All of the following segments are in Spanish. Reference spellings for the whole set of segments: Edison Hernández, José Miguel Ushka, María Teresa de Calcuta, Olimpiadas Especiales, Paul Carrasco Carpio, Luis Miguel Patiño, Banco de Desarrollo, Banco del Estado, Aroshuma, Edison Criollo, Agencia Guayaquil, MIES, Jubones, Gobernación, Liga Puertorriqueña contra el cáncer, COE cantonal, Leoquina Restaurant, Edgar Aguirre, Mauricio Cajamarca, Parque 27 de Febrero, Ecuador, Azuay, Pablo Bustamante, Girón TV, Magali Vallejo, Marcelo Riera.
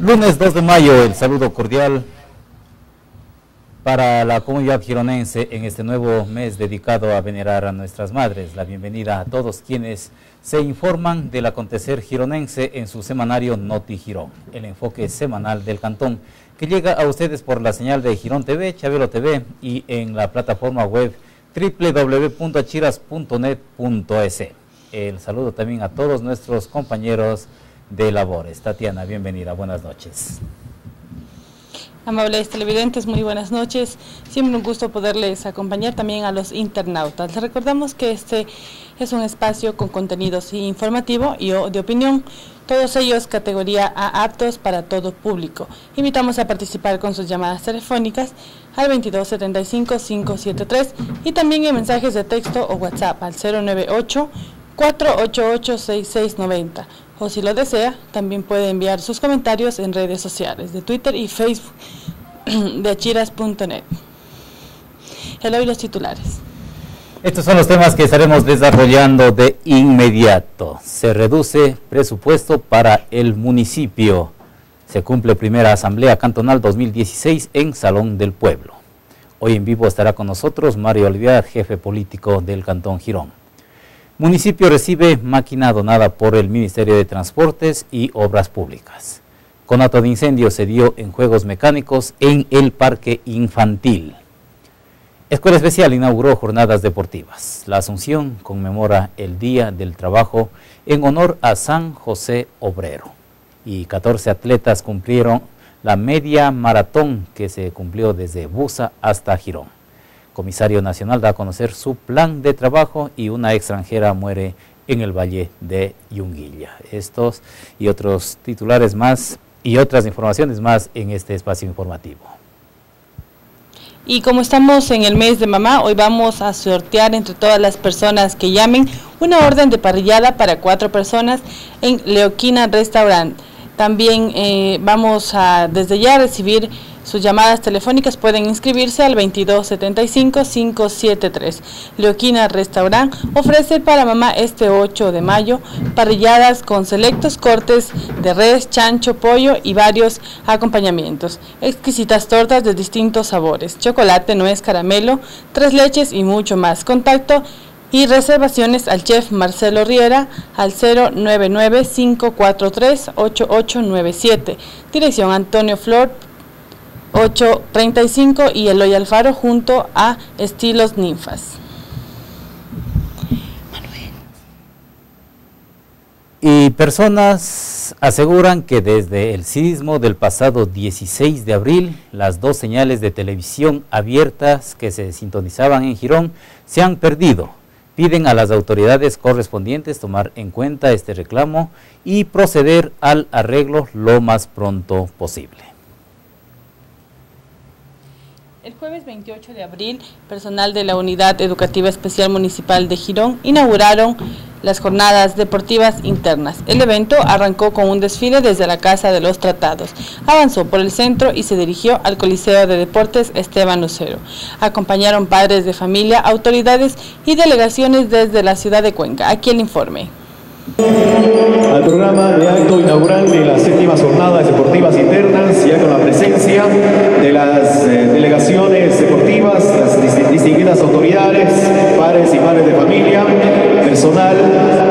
Lunes 2 de mayo, el saludo cordial para la comunidad gironense en este nuevo mes dedicado a venerar a nuestras madres. La bienvenida a todos quienes se informan del acontecer gironense en su semanario Noti Girón, el enfoque semanal del cantón, que llega a ustedes por la señal de Girón TV, Chabelo TV y en la plataforma web www.achiras.net.es. El saludo también a todos nuestros compañeros de labores. Tatiana, bienvenida, buenas noches. Amables televidentes, muy buenas noches. Siempre un gusto poderles acompañar también a los internautas. Les recordamos que este es un espacio con contenidos informativo y de opinión, todos ellos categoría A, aptos para todo público. Invitamos a participar con sus llamadas telefónicas al 2275-573 y también en mensajes de texto o WhatsApp al 098-488-6690. O si lo desea, también puede enviar sus comentarios en redes sociales de Twitter y Facebook de achiras.net. El hoy los titulares. Estos son los temas que estaremos desarrollando de inmediato. Se reduce presupuesto para el municipio. Se cumple primera asamblea cantonal 2016 en Salón del Pueblo. Hoy en vivo estará con nosotros Mario Alvear, jefe político del Cantón Girón. Municipio recibe máquina donada por el Ministerio de Transportes y Obras Públicas. Conato de incendio se dio en juegos mecánicos en el Parque Infantil. Escuela Especial inauguró jornadas deportivas. La Asunción conmemora el Día del Trabajo en honor a San José Obrero. Y 14 atletas cumplieron la media maratón que se cumplió desde Busa hasta Girón. Comisario Nacional da a conocer su plan de trabajo y una extranjera muere en el Valle de Yunguilla. Estos y otros titulares más y otras informaciones más en este espacio informativo. Y como estamos en el mes de mamá, hoy vamos a sortear entre todas las personas que llamen una orden de parrillada para 4 personas en Leoquina Restaurant. También vamos a desde ya recibir sus llamadas telefónicas. Pueden inscribirse al 2275-573. Leoquina Restaurant ofrece para mamá este 8 de mayo parrilladas con selectos cortes de res, chancho, pollo y varios acompañamientos. Exquisitas tortas de distintos sabores, chocolate, nuez, caramelo, 3 leches y mucho más. Contacto y reservaciones al chef Marcelo Riera al 099-543-8897. Dirección Antonio Flor 835 y Eloy Alfaro junto a Estilos Ninfas. Manuel. Y personas aseguran que desde el sismo del pasado 16 de abril, las 2 señales de televisión abiertas que se sintonizaban en Girón se han perdido. Piden a las autoridades correspondientes tomar en cuenta este reclamo y proceder al arreglo lo más pronto posible. El jueves 28 de abril, personal de la Unidad Educativa Especial Municipal de Girón inauguraron las jornadas deportivas internas. El evento arrancó con un desfile desde la Casa de los Tratados, avanzó por el centro y se dirigió al Coliseo de Deportes Esteban Ocero. Acompañaron padres de familia, autoridades y delegaciones desde la ciudad de Cuenca. Aquí el informe. Al programa de acto inaugural de las 7ª jornadas deportivas internas, ya con la presencia de las delegaciones deportivas, las distinguidas autoridades, padres y madres de familia, personal,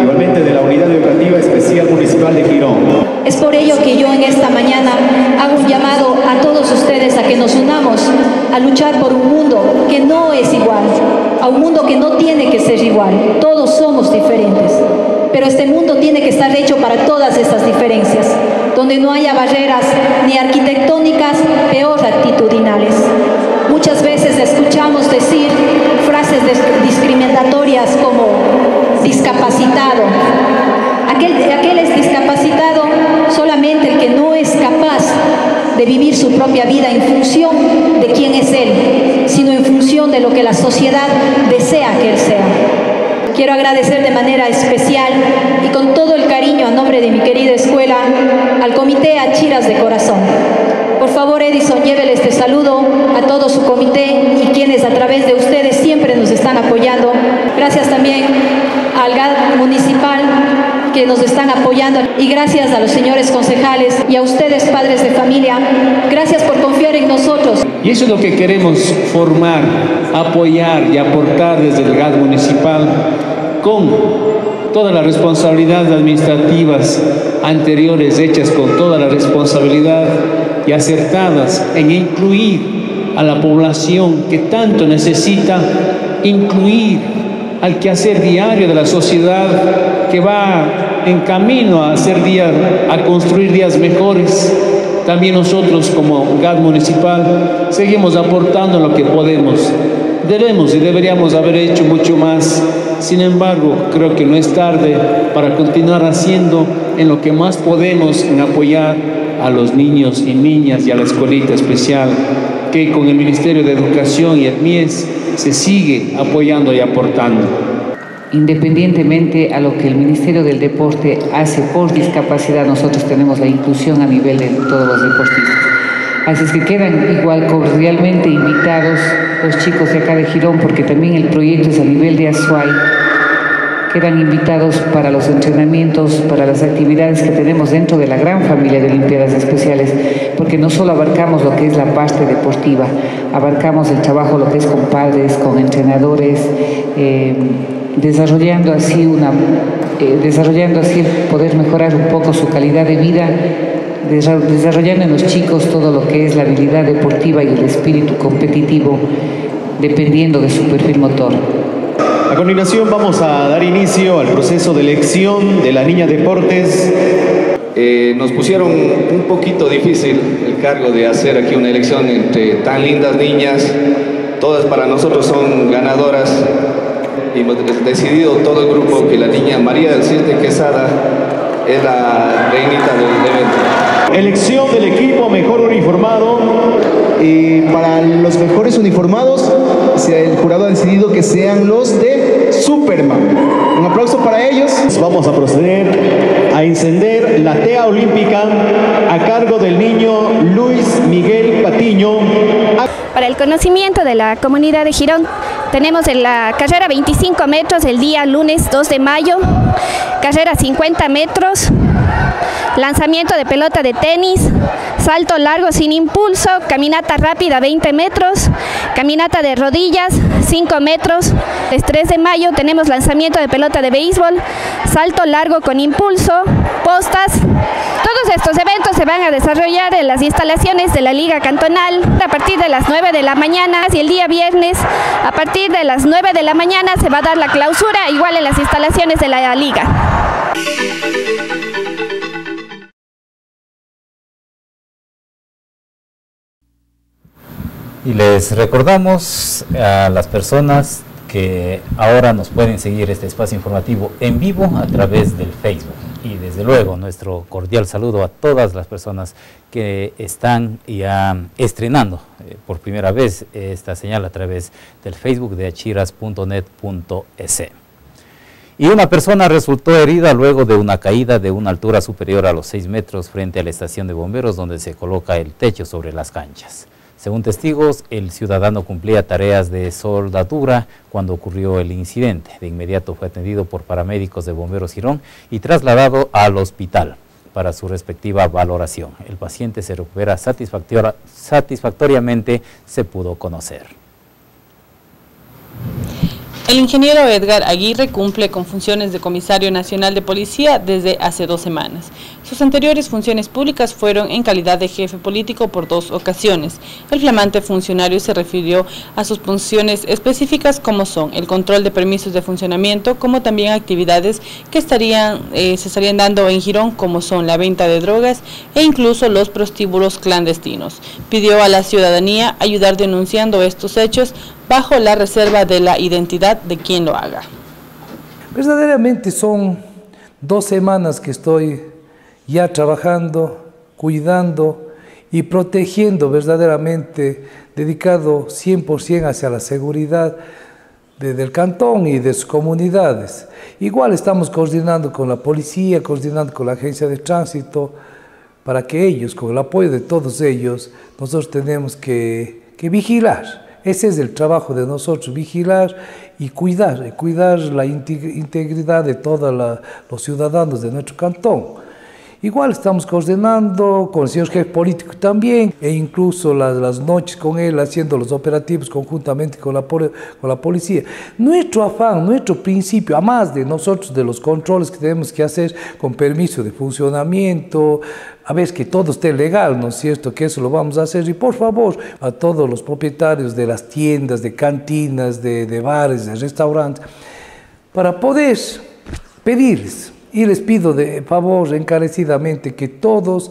igualmente de la Unidad Educativa Especial Municipal de Girón. Es por ello que yo en esta mañana hago un llamado a todos ustedes a que nos unamos a luchar por un mundo que no es igual, a un mundo que no tiene que ser igual, todos somos diferentes. Pero este mundo tiene que estar hecho para todas estas diferencias, donde no haya barreras ni arquitectónicas, peor actitudinales. Muchas veces escuchamos decir frases discriminatorias como discapacitado. Aquel es discapacitado solamente el que no es capaz de vivir su propia vida en función de quién es él, sino en función de lo que la sociedad desea que él sea. Quiero agradecer de manera especial y con todo el cariño a nombre de mi querida escuela al Comité Achiras de Corazón. Por favor, Edison, llévele este saludo a todo su comité y quienes a través de ustedes siempre nos están apoyando. Gracias también al GAD municipal, que nos están apoyando, y gracias a los señores concejales y a ustedes, padres de familia, gracias por confiar en nosotros. Y eso es lo que queremos formar, apoyar y aportar desde el GAD municipal con todas las responsabilidades administrativas anteriores hechas con toda la responsabilidad y acertadas en incluir a la población que tanto necesita, incluir al quehacer diario de la sociedad que va en camino a hacer días, a construir días mejores. También nosotros como GAD municipal seguimos aportando lo que podemos. Debemos y deberíamos haber hecho mucho más. Sin embargo, creo que no es tarde para continuar haciendo en lo que más podemos, en apoyar a los niños y niñas y a la escuelita especial, que con el Ministerio de Educación y el MIES se sigue apoyando y aportando. Independientemente a lo que el Ministerio del Deporte hace por discapacidad, nosotros tenemos la inclusión a nivel de todos los deportistas. Así es que quedan igual cordialmente invitados los chicos de acá de Girón, porque también el proyecto es a nivel de Azuay. Quedan invitados para los entrenamientos, para las actividades que tenemos dentro de la gran familia de Olimpiadas Especiales, porque no solo abarcamos lo que es la parte deportiva, abarcamos el trabajo, lo que es con padres, con entrenadores, desarrollando así poder mejorar un poco su calidad de vida, desarrollando en los chicos todo lo que es la habilidad deportiva y el espíritu competitivo, dependiendo de su perfil motor. A continuación vamos a dar inicio al proceso de elección de la niña deportes. Nos pusieron un poquito difícil el cargo de hacer aquí una elección entre tan lindas niñas. Todas para nosotros son ganadoras. Y hemos decidido todo el grupo que la niña María del Ciente Quesada es la reinita del evento. Elección del equipo mejor uniformado. Y para los mejores uniformados, el jurado ha decidido que sean los de Superman. Un aplauso para ellos. Vamos a proceder a encender la tea olímpica a cargo del niño Luis Miguel Patiño. Para el conocimiento de la comunidad de Girón, tenemos en la carrera 25 metros el día lunes 2 de mayo, carrera 50 metros, lanzamiento de pelota de tenis, salto largo sin impulso, caminata rápida 20 metros, caminata de rodillas 5 metros. El 3 de mayo tenemos lanzamiento de pelota de béisbol, salto largo con impulso, postas. Todos estos eventos se van a desarrollar en las instalaciones de la Liga Cantonal a partir de las 9 de la mañana y el día viernes a partir de las 9 de la mañana se va a dar la clausura, igual en las instalaciones de la Liga. Y les recordamos a las personas que ahora nos pueden seguir este espacio informativo en vivo a través del Facebook. Y desde luego nuestro cordial saludo a todas las personas que están ya estrenando por primera vez esta señal a través del Facebook de achiras.net.es. Y una persona resultó herida luego de una caída de una altura superior a los 6 metros frente a la estación de bomberos donde se coloca el techo sobre las canchas. Según testigos, el ciudadano cumplía tareas de soldadura cuando ocurrió el incidente. De inmediato fue atendido por paramédicos de Bomberos Girón y trasladado al hospital para su respectiva valoración. El paciente se recupera satisfactoriamente, se pudo conocer. El ingeniero Edgar Aguirre cumple con funciones de Comisario Nacional de Policía desde hace 2 semanas. Sus anteriores funciones públicas fueron en calidad de jefe político por 2 ocasiones. El flamante funcionario se refirió a sus funciones específicas como son el control de permisos de funcionamiento, como también actividades que se estarían dando en Girón, como son la venta de drogas e incluso los prostíbulos clandestinos. Pidió a la ciudadanía ayudar denunciando estos hechos bajo la reserva de la identidad de quien lo haga. Verdaderamente son 2 semanas que estoy ya trabajando, cuidando y protegiendo verdaderamente, dedicado 100% hacia la seguridad del cantón y de sus comunidades. Igual estamos coordinando con la policía, coordinando con la agencia de tránsito, para que ellos, con el apoyo de todos ellos, nosotros tenemos que vigilar. Ese es el trabajo de nosotros, vigilar y cuidar la integridad de todos los ciudadanos de nuestro cantón. Igual estamos coordinando con el señor jefe político también, e incluso las noches con él, haciendo los operativos conjuntamente con la policía. Nuestro afán, nuestro principio, además de nosotros, de los controles que tenemos que hacer con permiso de funcionamiento, a ver que todo esté legal, ¿no es cierto?, que eso lo vamos a hacer. Y por favor, a todos los propietarios de las tiendas, de cantinas, de bares, de restaurantes, para poder pedirles, y les pido de favor encarecidamente que todos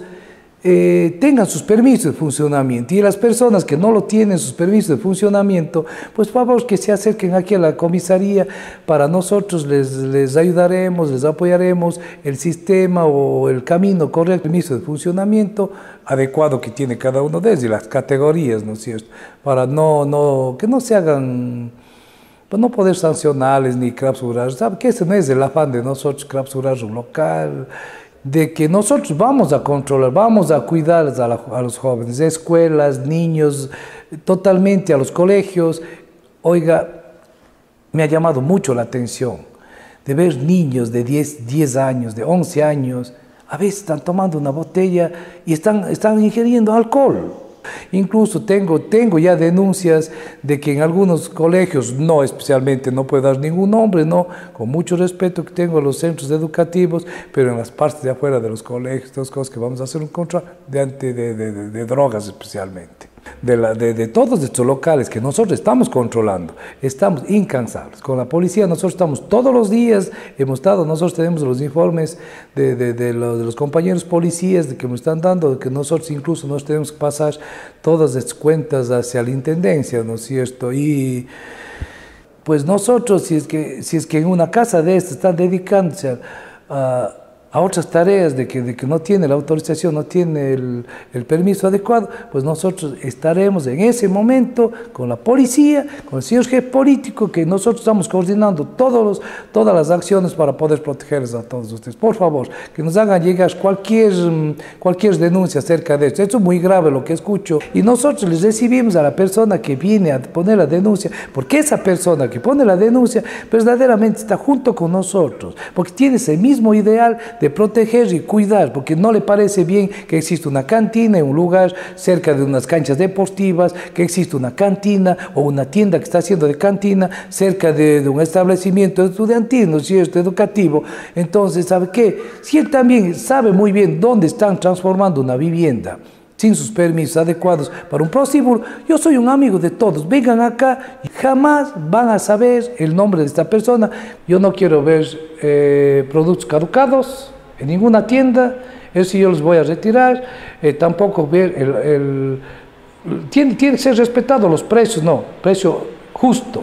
tengan sus permisos de funcionamiento, y las personas que no lo tienen, sus permisos de funcionamiento, pues por favor que se acerquen aquí a la comisaría. Para nosotros les ayudaremos, les apoyaremos el sistema o el camino correcto, permiso de funcionamiento adecuado que tiene cada uno de ellos y las categorías, ¿no es cierto?, para que no se hagan... Pues no poder sancionarles ni clausurar, ¿sabe? Que ese no es el afán de nosotros, clausurar un local, de que nosotros vamos a controlar, vamos a cuidar a los jóvenes, escuelas, niños, totalmente a los colegios. Oiga, me ha llamado mucho la atención de ver niños de 10 años, de 11 años, a veces están tomando una botella y están ingiriendo alcohol. Incluso tengo ya denuncias de que en algunos colegios, no especialmente, no puedo dar ningún nombre, no, con mucho respeto que tengo a los centros educativos, pero en las partes de afuera de los colegios, todas cosas que vamos a hacer un control de drogas especialmente. De todos estos locales que nosotros estamos controlando, estamos incansables. Con la policía nosotros estamos todos los días, nosotros tenemos los informes de los compañeros policías que nos están dando, que nosotros incluso nos tenemos que pasar todas las cuentas hacia la intendencia, ¿no es cierto? Y pues nosotros, si es que en una casa de estas están dedicándose a otras tareas de que no tiene la autorización, no tiene el permiso adecuado, pues nosotros estaremos en ese momento con la policía, con el señor jefe político, que nosotros estamos coordinando todas las acciones para poder protegerles a todos ustedes. Por favor, que nos hagan llegar cualquier denuncia acerca de esto. Esto es muy grave lo que escucho. Y nosotros les recibimos a la persona que viene a poner la denuncia, porque esa persona que pone la denuncia verdaderamente está junto con nosotros, porque tiene ese mismo ideal de proteger y cuidar, porque no le parece bien que exista una cantina en un lugar cerca de unas canchas deportivas, que exista una cantina o una tienda que está haciendo de cantina cerca de un establecimiento estudiantil, ¿no es cierto?, educativo. Entonces, ¿sabe qué? Si él también sabe muy bien dónde están transformando una vivienda sin sus permisos adecuados para un prostíbulo, yo soy un amigo de todos, vengan acá, jamás van a saber el nombre de esta persona. Yo no quiero ver productos caducados en ninguna tienda, eso yo los voy a retirar, tampoco ver tiene que ser respetado los precios, no, precio justo.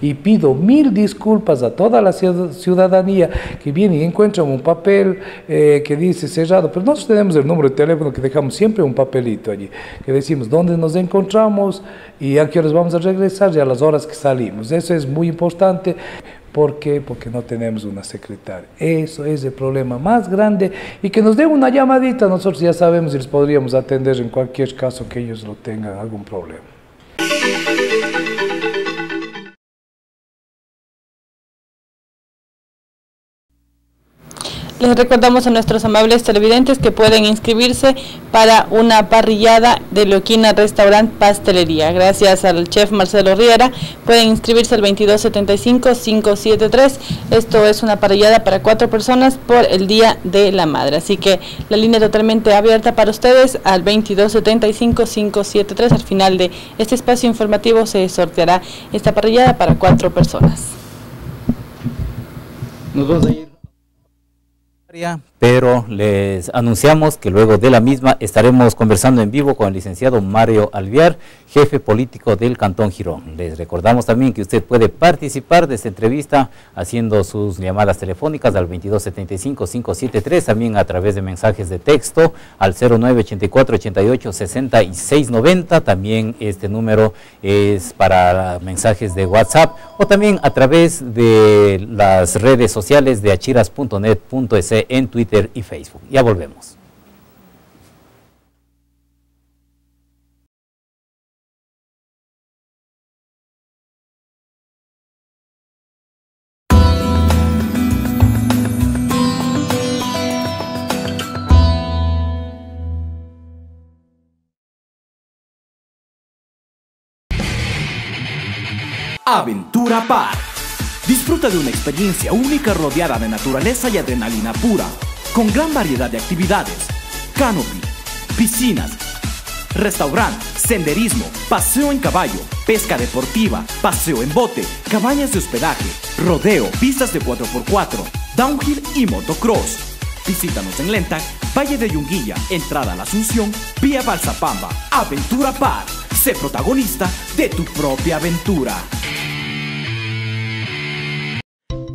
Y pido mil disculpas a toda la ciudadanía que viene y encuentra un papel que dice cerrado, pero nosotros tenemos el número de teléfono que dejamos siempre un papelito allí, que decimos dónde nos encontramos y a qué horas vamos a regresar y a las horas que salimos. Eso es muy importante. ¿Por qué? Porque no tenemos una secretaria. Eso es el problema más grande, y que nos dé una llamadita, nosotros ya sabemos y les podríamos atender en cualquier caso que ellos lo tengan algún problema. Les recordamos a nuestros amables televidentes que pueden inscribirse para una parrillada de Leoquina Restaurant Pastelería. Gracias al chef Marcelo Riera, pueden inscribirse al 2275-573. Esto es una parrillada para 4 personas por el Día de la Madre. Así que la línea totalmente abierta para ustedes al 2275-573. Al final de este espacio informativo se sorteará esta parrillada para 4 personas. Nos vamos a ir, pero les anunciamos que luego de la misma estaremos conversando en vivo con el licenciado Mario Alvear, jefe político del Cantón Girón. Les recordamos también que usted puede participar de esta entrevista haciendo sus llamadas telefónicas al 2275-573, también a través de mensajes de texto al 0984-88-6690, también este número es para mensajes de WhatsApp, o también a través de las redes sociales de achiras.net.es en Twitter y Facebook. Ya volvemos. Aventura Park. Disfruta de una experiencia única rodeada de naturaleza y adrenalina pura, con gran variedad de actividades, canopy, piscinas, restaurante, senderismo, paseo en caballo, pesca deportiva, paseo en bote, cabañas de hospedaje, rodeo, pistas de 4x4, downhill y motocross. Visítanos en Lentac, Valle de Yunguilla, entrada a la Asunción, vía Balsapamba. Aventura Park, sé protagonista de tu propia aventura.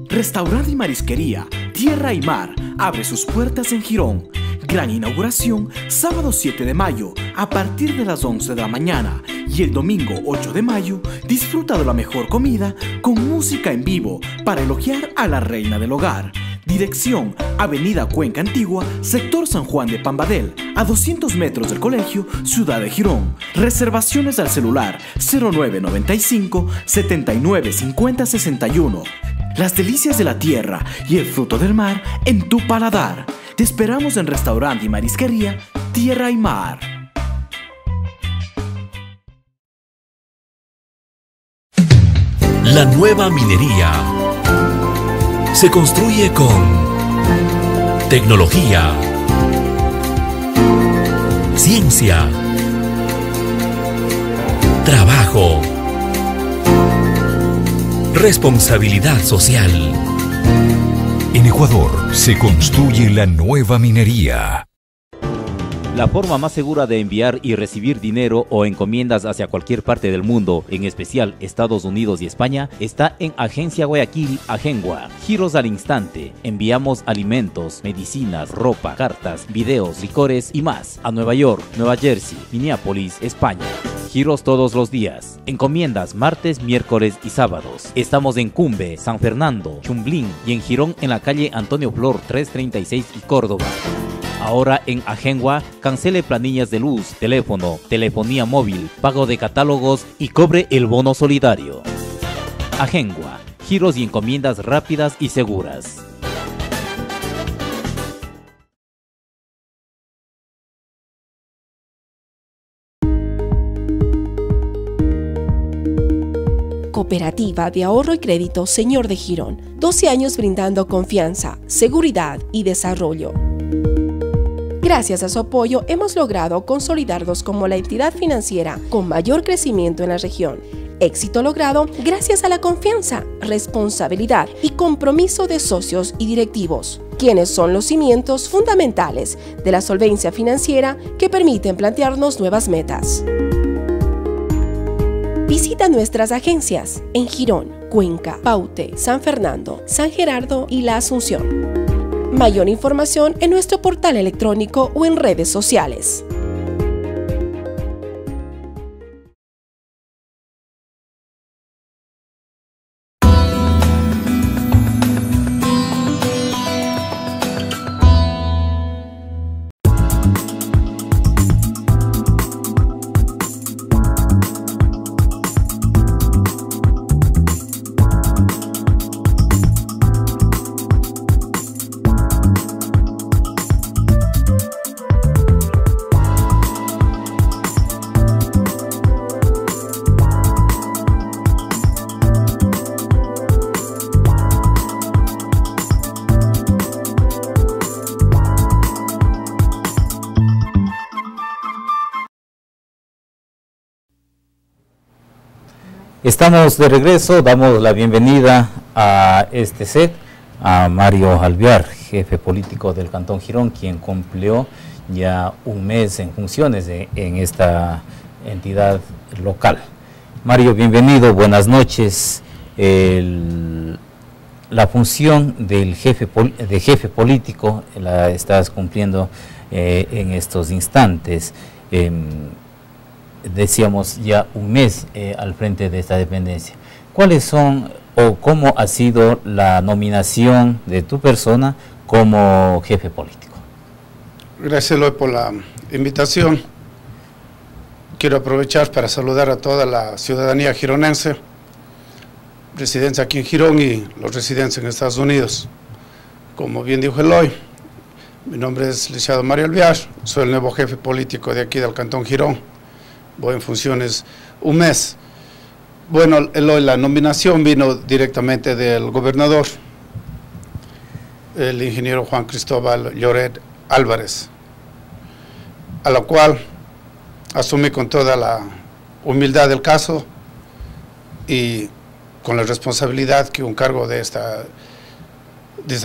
Restaurante y marisquería Tierra y Mar abre sus puertas en Girón. Gran inauguración, sábado 7 de mayo a partir de las 11 de la mañana y el domingo 8 de mayo disfruta de la mejor comida con música en vivo para elogiar a la reina del hogar. Dirección, Avenida Cuenca Antigua, sector San Juan de Pambadel, a 200 metros del Colegio Ciudad de Girón. Reservaciones al celular 0995 79 50 61. Las delicias de la tierra y el fruto del mar en tu paladar. Te esperamos en Restaurante y Marisquería Tierra y Mar. La nueva minería se construye con tecnología, ciencia, trabajo, responsabilidad social. En Ecuador se construye la nueva minería. La forma más segura de enviar y recibir dinero o encomiendas hacia cualquier parte del mundo, en especial Estados Unidos y España, está en Agencia Guayaquil, Ajengua. Giros al instante. Enviamos alimentos, medicinas, ropa, cartas, videos, licores y más a Nueva York, Nueva Jersey, Minneapolis, España. Giros todos los días. Encomiendas martes, miércoles y sábados. Estamos en Cumbe, San Fernando, Chumblín y en Girón en la calle Antonio Flor 336 y Córdoba. Ahora en Ajengua, cancele planillas de luz, teléfono, telefonía móvil, pago de catálogos y cobre el bono solidario. Ajengua, giros y encomiendas rápidas y seguras. Cooperativa de Ahorro y Crédito Señor de Girón, 12 años brindando confianza, seguridad y desarrollo. Gracias a su apoyo hemos logrado consolidarnos como la entidad financiera con mayor crecimiento en la región. Éxito logrado gracias a la confianza, responsabilidad y compromiso de socios y directivos, quienes son los cimientos fundamentales de la solvencia financiera que permiten plantearnos nuevas metas. Visita nuestras agencias en Girón, Cuenca, Paute, San Fernando, San Gerardo y La Asunción. Mayor información en nuestro portal electrónico o en redes sociales. Estamos de regreso, damos la bienvenida a este set a Mario Alvear, jefe político del Cantón Girón, quien cumplió ya un mes en funciones en esta entidad local. Mario, bienvenido, buenas noches. La función del jefe político la estás cumpliendo en estos instantes. Decíamos ya un mes al frente de esta dependencia. ¿Cuáles son o cómo ha sido la nominación de tu persona como jefe político? Gracias, Eloy, por la invitación. Quiero aprovechar para saludar a toda la ciudadanía gironense, residencia aquí en Girón y los residentes en Estados Unidos. Como bien dijo Eloy, mi nombre es licenciado Mario Alvear, soy el nuevo jefe político de aquí del Cantón Girón. Voy en funciones un mes. Bueno, la nominación vino directamente del gobernador, el ingeniero Juan Cristóbal Lloret Álvarez, a la cual asumí con toda la humildad del caso y con la responsabilidad que un cargo de esta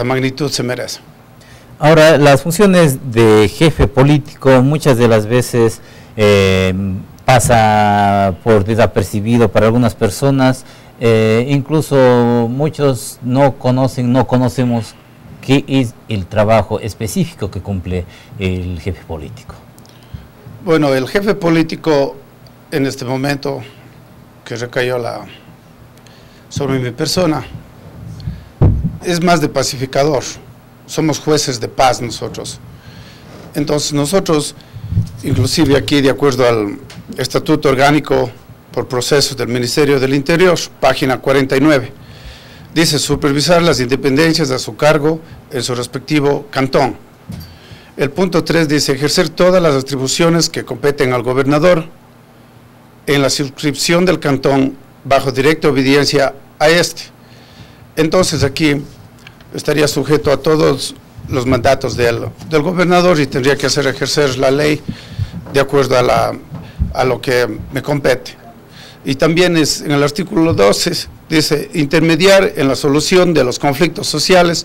magnitud se merece. Ahora, las funciones de jefe político muchas de las veces pasa por desapercibido para algunas personas, incluso muchos no conocemos qué es el trabajo específico que cumple el jefe político. Bueno, el jefe político en este momento que recayó sobre mi persona es más de pacificador. Somos jueces de paz nosotros. Entonces nosotros, inclusive aquí de acuerdo al Estatuto Orgánico por Procesos del Ministerio del Interior, página 49, dice supervisar las independencias a su cargo en su respectivo cantón. El punto 3 dice ejercer todas las atribuciones que competen al gobernador en la circunscripción del cantón bajo directa obediencia a este. Entonces aquí estaría sujeto a todos los mandatos del gobernador y tendría que hacer ejercer la ley de acuerdo a lo que me compete. Y también en el artículo 12 dice intermediar en la solución de los conflictos sociales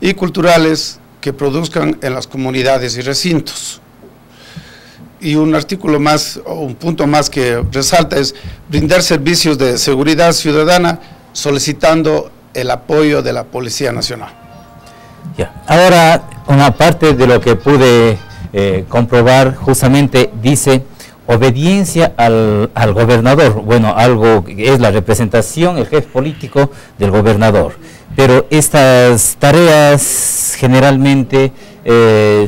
y culturales que produzcan en las comunidades y recintos. Y un artículo más, o un punto más que resalta es brindar servicios de seguridad ciudadana solicitando el apoyo de la Policía Nacional. Ya. Ahora, una parte de lo que pude comprobar justamente dice obediencia al gobernador. Bueno, algo que es la representación, el jefe político del gobernador. Pero estas tareas generalmente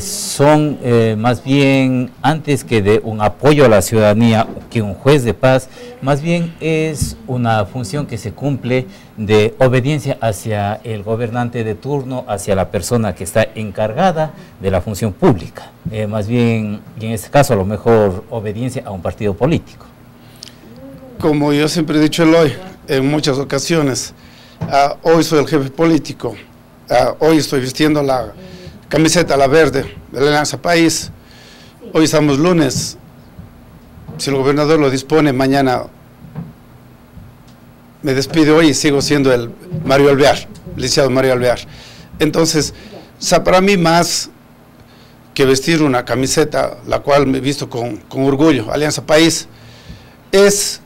son más bien, antes que de un apoyo a la ciudadanía, que un juez de paz, más bien es una función que se cumple de obediencia hacia el gobernante de turno, hacia la persona que está encargada de la función pública. Más bien, y en este caso, a lo mejor, obediencia a un partido político. Como yo siempre he dicho, Eloy, en muchas ocasiones, hoy soy el jefe político, hoy estoy vistiendo la camiseta la verde de la Alianza País, hoy estamos lunes, si el gobernador lo dispone, mañana me despido hoy y sigo siendo el Mario Alvear, licenciado Mario Alvear. Entonces, para mí más que vestir una camiseta, la cual me he visto con orgullo, Alianza País, es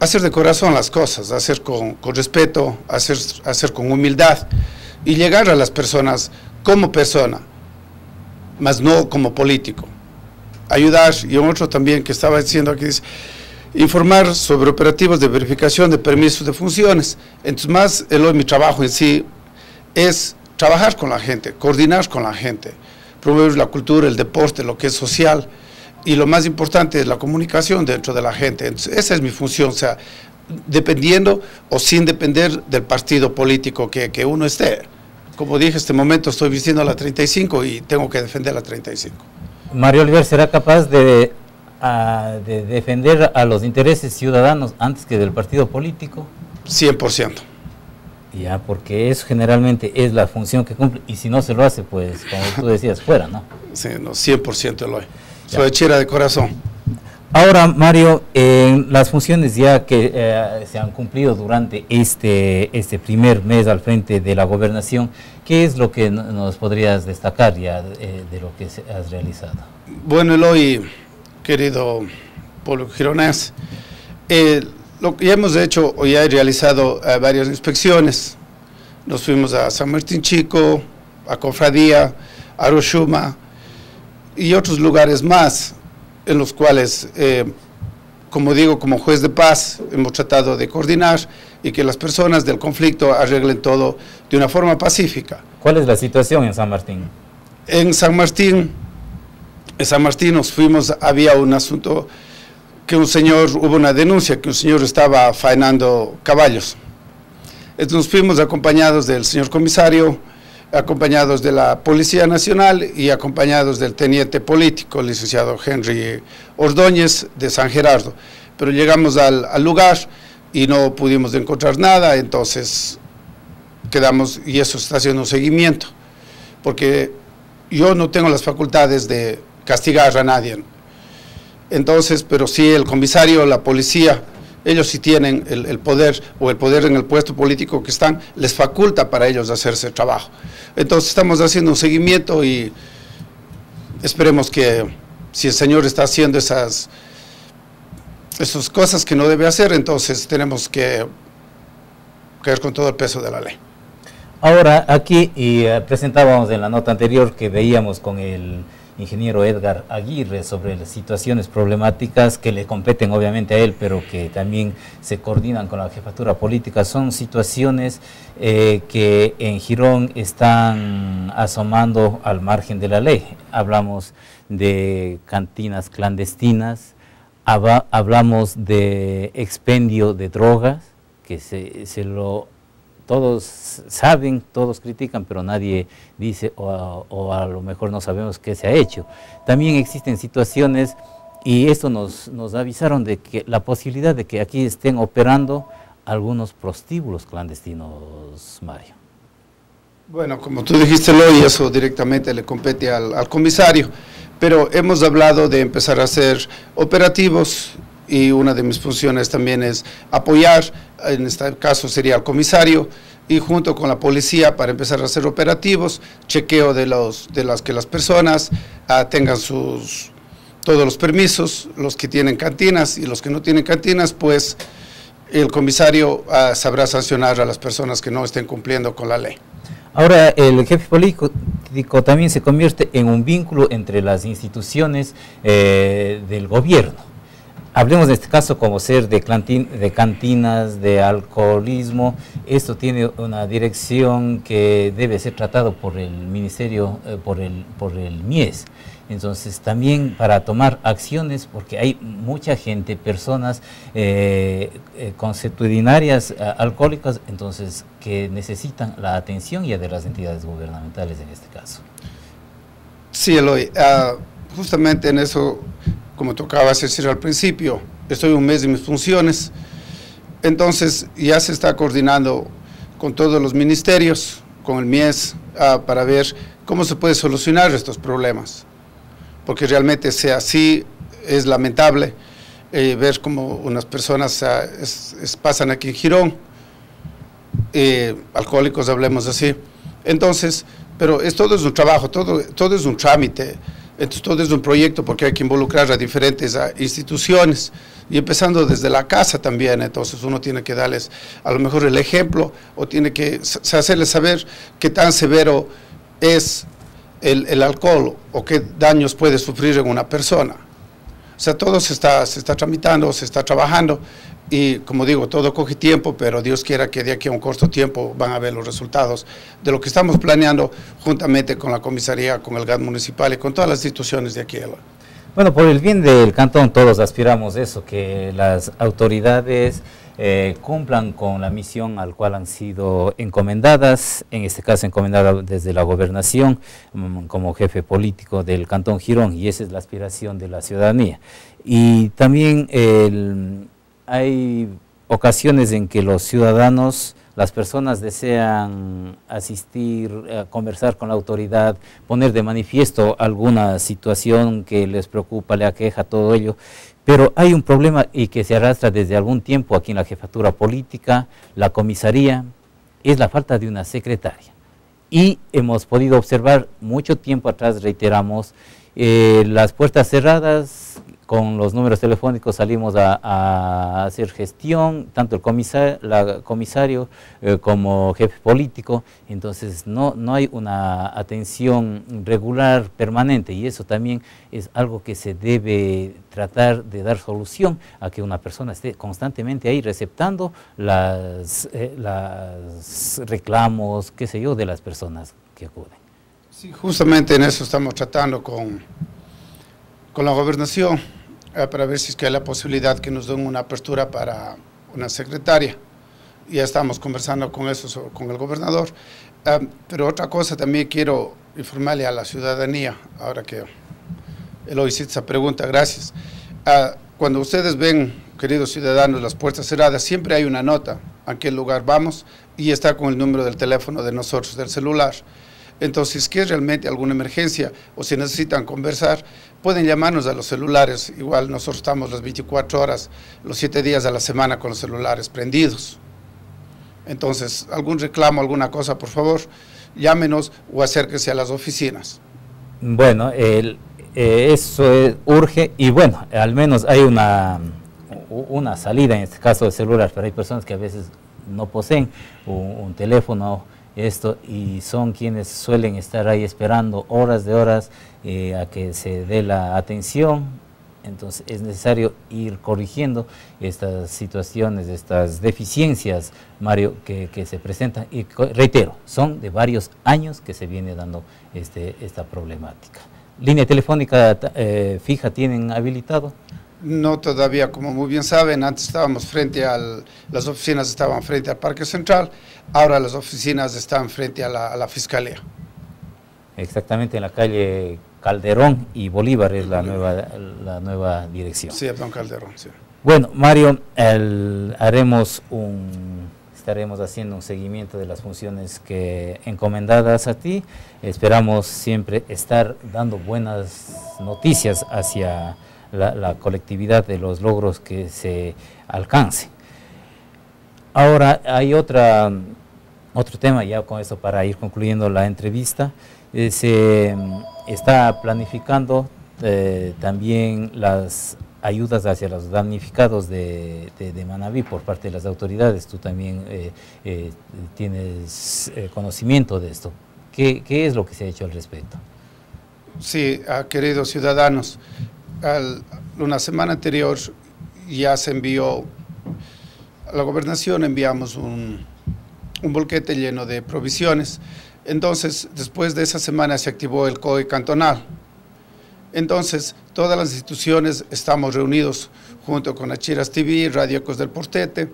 hacer de corazón las cosas, hacer con respeto, hacer con humildad y llegar a las personas como persona, mas no como político. Ayudar, y otro también que estaba diciendo aquí, dice, informar sobre operativos de verificación de permisos de funciones. Entonces más, mi trabajo en sí es trabajar con la gente, coordinar con la gente, promover la cultura, el deporte, lo que es social, y lo más importante es la comunicación dentro de la gente. Entonces esa es mi función, o sea, dependiendo o sin depender del partido político que uno esté. Como dije, este momento estoy vistiendo la 35 y tengo que defender la 35. Mario Alvear será capaz de defender a los intereses ciudadanos antes que del partido político. 100%. Ya, porque eso generalmente es la función que cumple, y si no se lo hace, pues como tú decías, fuera, ¿no? Sí, no, 100% lo es. Soy achira de corazón. Ahora, Mario, las funciones ya que se han cumplido durante este primer mes al frente de la Gobernación, ¿qué es lo que nos podrías destacar ya de lo que has realizado? Bueno, Eloy, querido pueblo gironés, lo que ya hemos hecho, o ya he realizado varias inspecciones. Nos fuimos a San Martín Chico, a Cofradía, a Aroshuma y otros lugares más, en los cuales, como digo, como juez de paz, hemos tratado de coordinar y que las personas del conflicto arreglen todo de una forma pacífica. ¿Cuál es la situación en San Martín? En San Martín nos fuimos, había un asunto que hubo una denuncia que un señor estaba faenando caballos. Entonces nos fuimos acompañados del señor comisario, acompañados de la Policía Nacional y acompañados del teniente político, el licenciado Henry Ordóñez de San Gerardo. Pero llegamos al lugar y no pudimos encontrar nada, entonces quedamos, y eso está haciendo un seguimiento, porque yo no tengo las facultades de castigar a nadie, ¿no? Entonces, pero sí el comisario, la policía, ellos sí tienen el poder, o el poder en el puesto político que están, les faculta para ellos hacerse el trabajo. Entonces estamos haciendo un seguimiento y esperemos que si el señor está haciendo esas cosas que no debe hacer, entonces tenemos que caer con todo el peso de la ley. Ahora, aquí presentábamos en la nota anterior que veíamos con el ingeniero Edgar Aguirre sobre las situaciones problemáticas que le competen obviamente a él, pero que también se coordinan con la Jefatura Política. Son situaciones que en Girón están asomando al margen de la ley. Hablamos de cantinas clandestinas, hablamos de expendio de drogas, que todos saben, todos critican, pero nadie dice, o a lo mejor no sabemos qué se ha hecho. También existen situaciones, y esto nos avisaron de que la posibilidad de que aquí estén operando algunos prostíbulos clandestinos, Mario. Bueno, como tú dijiste, Loy, eso directamente le compete al comisario, pero hemos hablado de empezar a hacer operativos, y una de mis funciones también es apoyar, en este caso sería el comisario, y junto con la policía para empezar a hacer operativos, chequeo de las personas tengan todos los permisos, los que tienen cantinas y los que no tienen cantinas, pues el comisario sabrá sancionar a las personas que no estén cumpliendo con la ley. Ahora, el jefe político también se convierte en un vínculo entre las instituciones del gobierno. Hablemos de este caso como ser de cantinas, de alcoholismo. Esto tiene una dirección que debe ser tratado por el Ministerio, por el MIES. Entonces también para tomar acciones, porque hay mucha gente, personas consuetudinarias, alcohólicas, entonces que necesitan la atención ya de las entidades gubernamentales en este caso. Sí, Eloy, justamente en eso, como tocabas decir al principio, estoy un mes en mis funciones, entonces ya se está coordinando con todos los ministerios, con el MIES, para ver cómo se puede solucionar estos problemas, porque realmente sea así, es lamentable ver cómo unas personas pasan aquí en Girón, alcohólicos, hablemos así. Entonces, pero todo es un trabajo, todo es un trámite. Entonces todo es un proyecto porque hay que involucrar a diferentes instituciones y empezando desde la casa también. Entonces uno tiene que darles a lo mejor el ejemplo o tiene que hacerles saber qué tan severo es el alcohol o qué daños puede sufrir en una persona. O sea, todo se está tramitando, se está trabajando y como digo, todo coge tiempo, pero Dios quiera que de aquí a un corto tiempo van a ver los resultados de lo que estamos planeando juntamente con la comisaría, con el GAD municipal y con todas las instituciones de aquí. Bueno, por el bien del cantón todos aspiramos eso, que las autoridades cumplan con la misión al cual han sido encomendadas, en este caso encomendada desde la Gobernación como jefe político del Cantón Girón, y esa es la aspiración de la ciudadanía. Y también hay ocasiones en que los ciudadanos, las personas desean asistir, conversar con la autoridad, poner de manifiesto alguna situación que les preocupa, le aqueja, todo ello. Pero hay un problema y que se arrastra desde algún tiempo aquí en la Jefatura Política, la comisaría, es la falta de una secretaria. Y hemos podido observar mucho tiempo atrás, reiteramos, las puertas cerradas, con los números telefónicos salimos a hacer gestión, tanto el comisario como jefe político, entonces no hay una atención regular, permanente, y eso también es algo que se debe tratar de dar solución a que una persona esté constantemente ahí receptando los reclamos, qué sé yo, de las personas que acuden. Sí, justamente en eso estamos tratando con la Gobernación, para ver si es que hay la posibilidad que nos den una apertura para una secretaria. Ya estamos conversando con eso, con el gobernador. Pero otra cosa también quiero informarle a la ciudadanía, ahora que Eloy hizo esa pregunta, gracias. Cuando ustedes ven queridos ciudadanos, las puertas cerradas, siempre hay una nota a qué lugar vamos y está con el número del teléfono de nosotros, del celular. Entonces, si es que es realmente alguna emergencia o si necesitan conversar, pueden llamarnos a los celulares. Igual nosotros estamos las 24 horas, los 7 días de la semana con los celulares prendidos. Entonces, algún reclamo, alguna cosa, por favor, llámenos o acérquense a las oficinas. Bueno, eso urge y bueno, al menos hay una salida en este caso de celular, pero hay personas que a veces no poseen un teléfono, esto, y son quienes suelen estar ahí esperando horas de horas a que se dé la atención. Entonces es necesario ir corrigiendo estas situaciones, estas deficiencias, Mario, que se presentan, y reitero, son de varios años que se viene dando esta problemática. ¿Línea telefónica fija tienen habilitado? No todavía, como muy bien saben, antes estábamos frente al, las oficinas estaban frente al Parque Central, ahora las oficinas están frente a la Fiscalía. Exactamente, en la calle Calderón y Bolívar es la nueva dirección. Sí, don Calderón, sí. Bueno, Mario, estaremos haciendo un seguimiento de las funciones encomendadas a ti. Esperamos siempre estar dando buenas noticias hacia la colectividad de los logros que se alcance. Ahora hay otro tema, ya con eso para ir concluyendo la entrevista. Se está planificando también las ayudas hacia los damnificados de Manabí por parte de las autoridades. Tú también tienes conocimiento de esto. ¿Qué es lo que se ha hecho al respecto? Sí, queridos ciudadanos, una semana anterior ya se envió a la Gobernación, enviamos un bolquete lleno de provisiones. Entonces, después de esa semana se activó el COE cantonal. Entonces, todas las instituciones estamos reunidos junto con Achiras TV, Radio Ecos del Portete,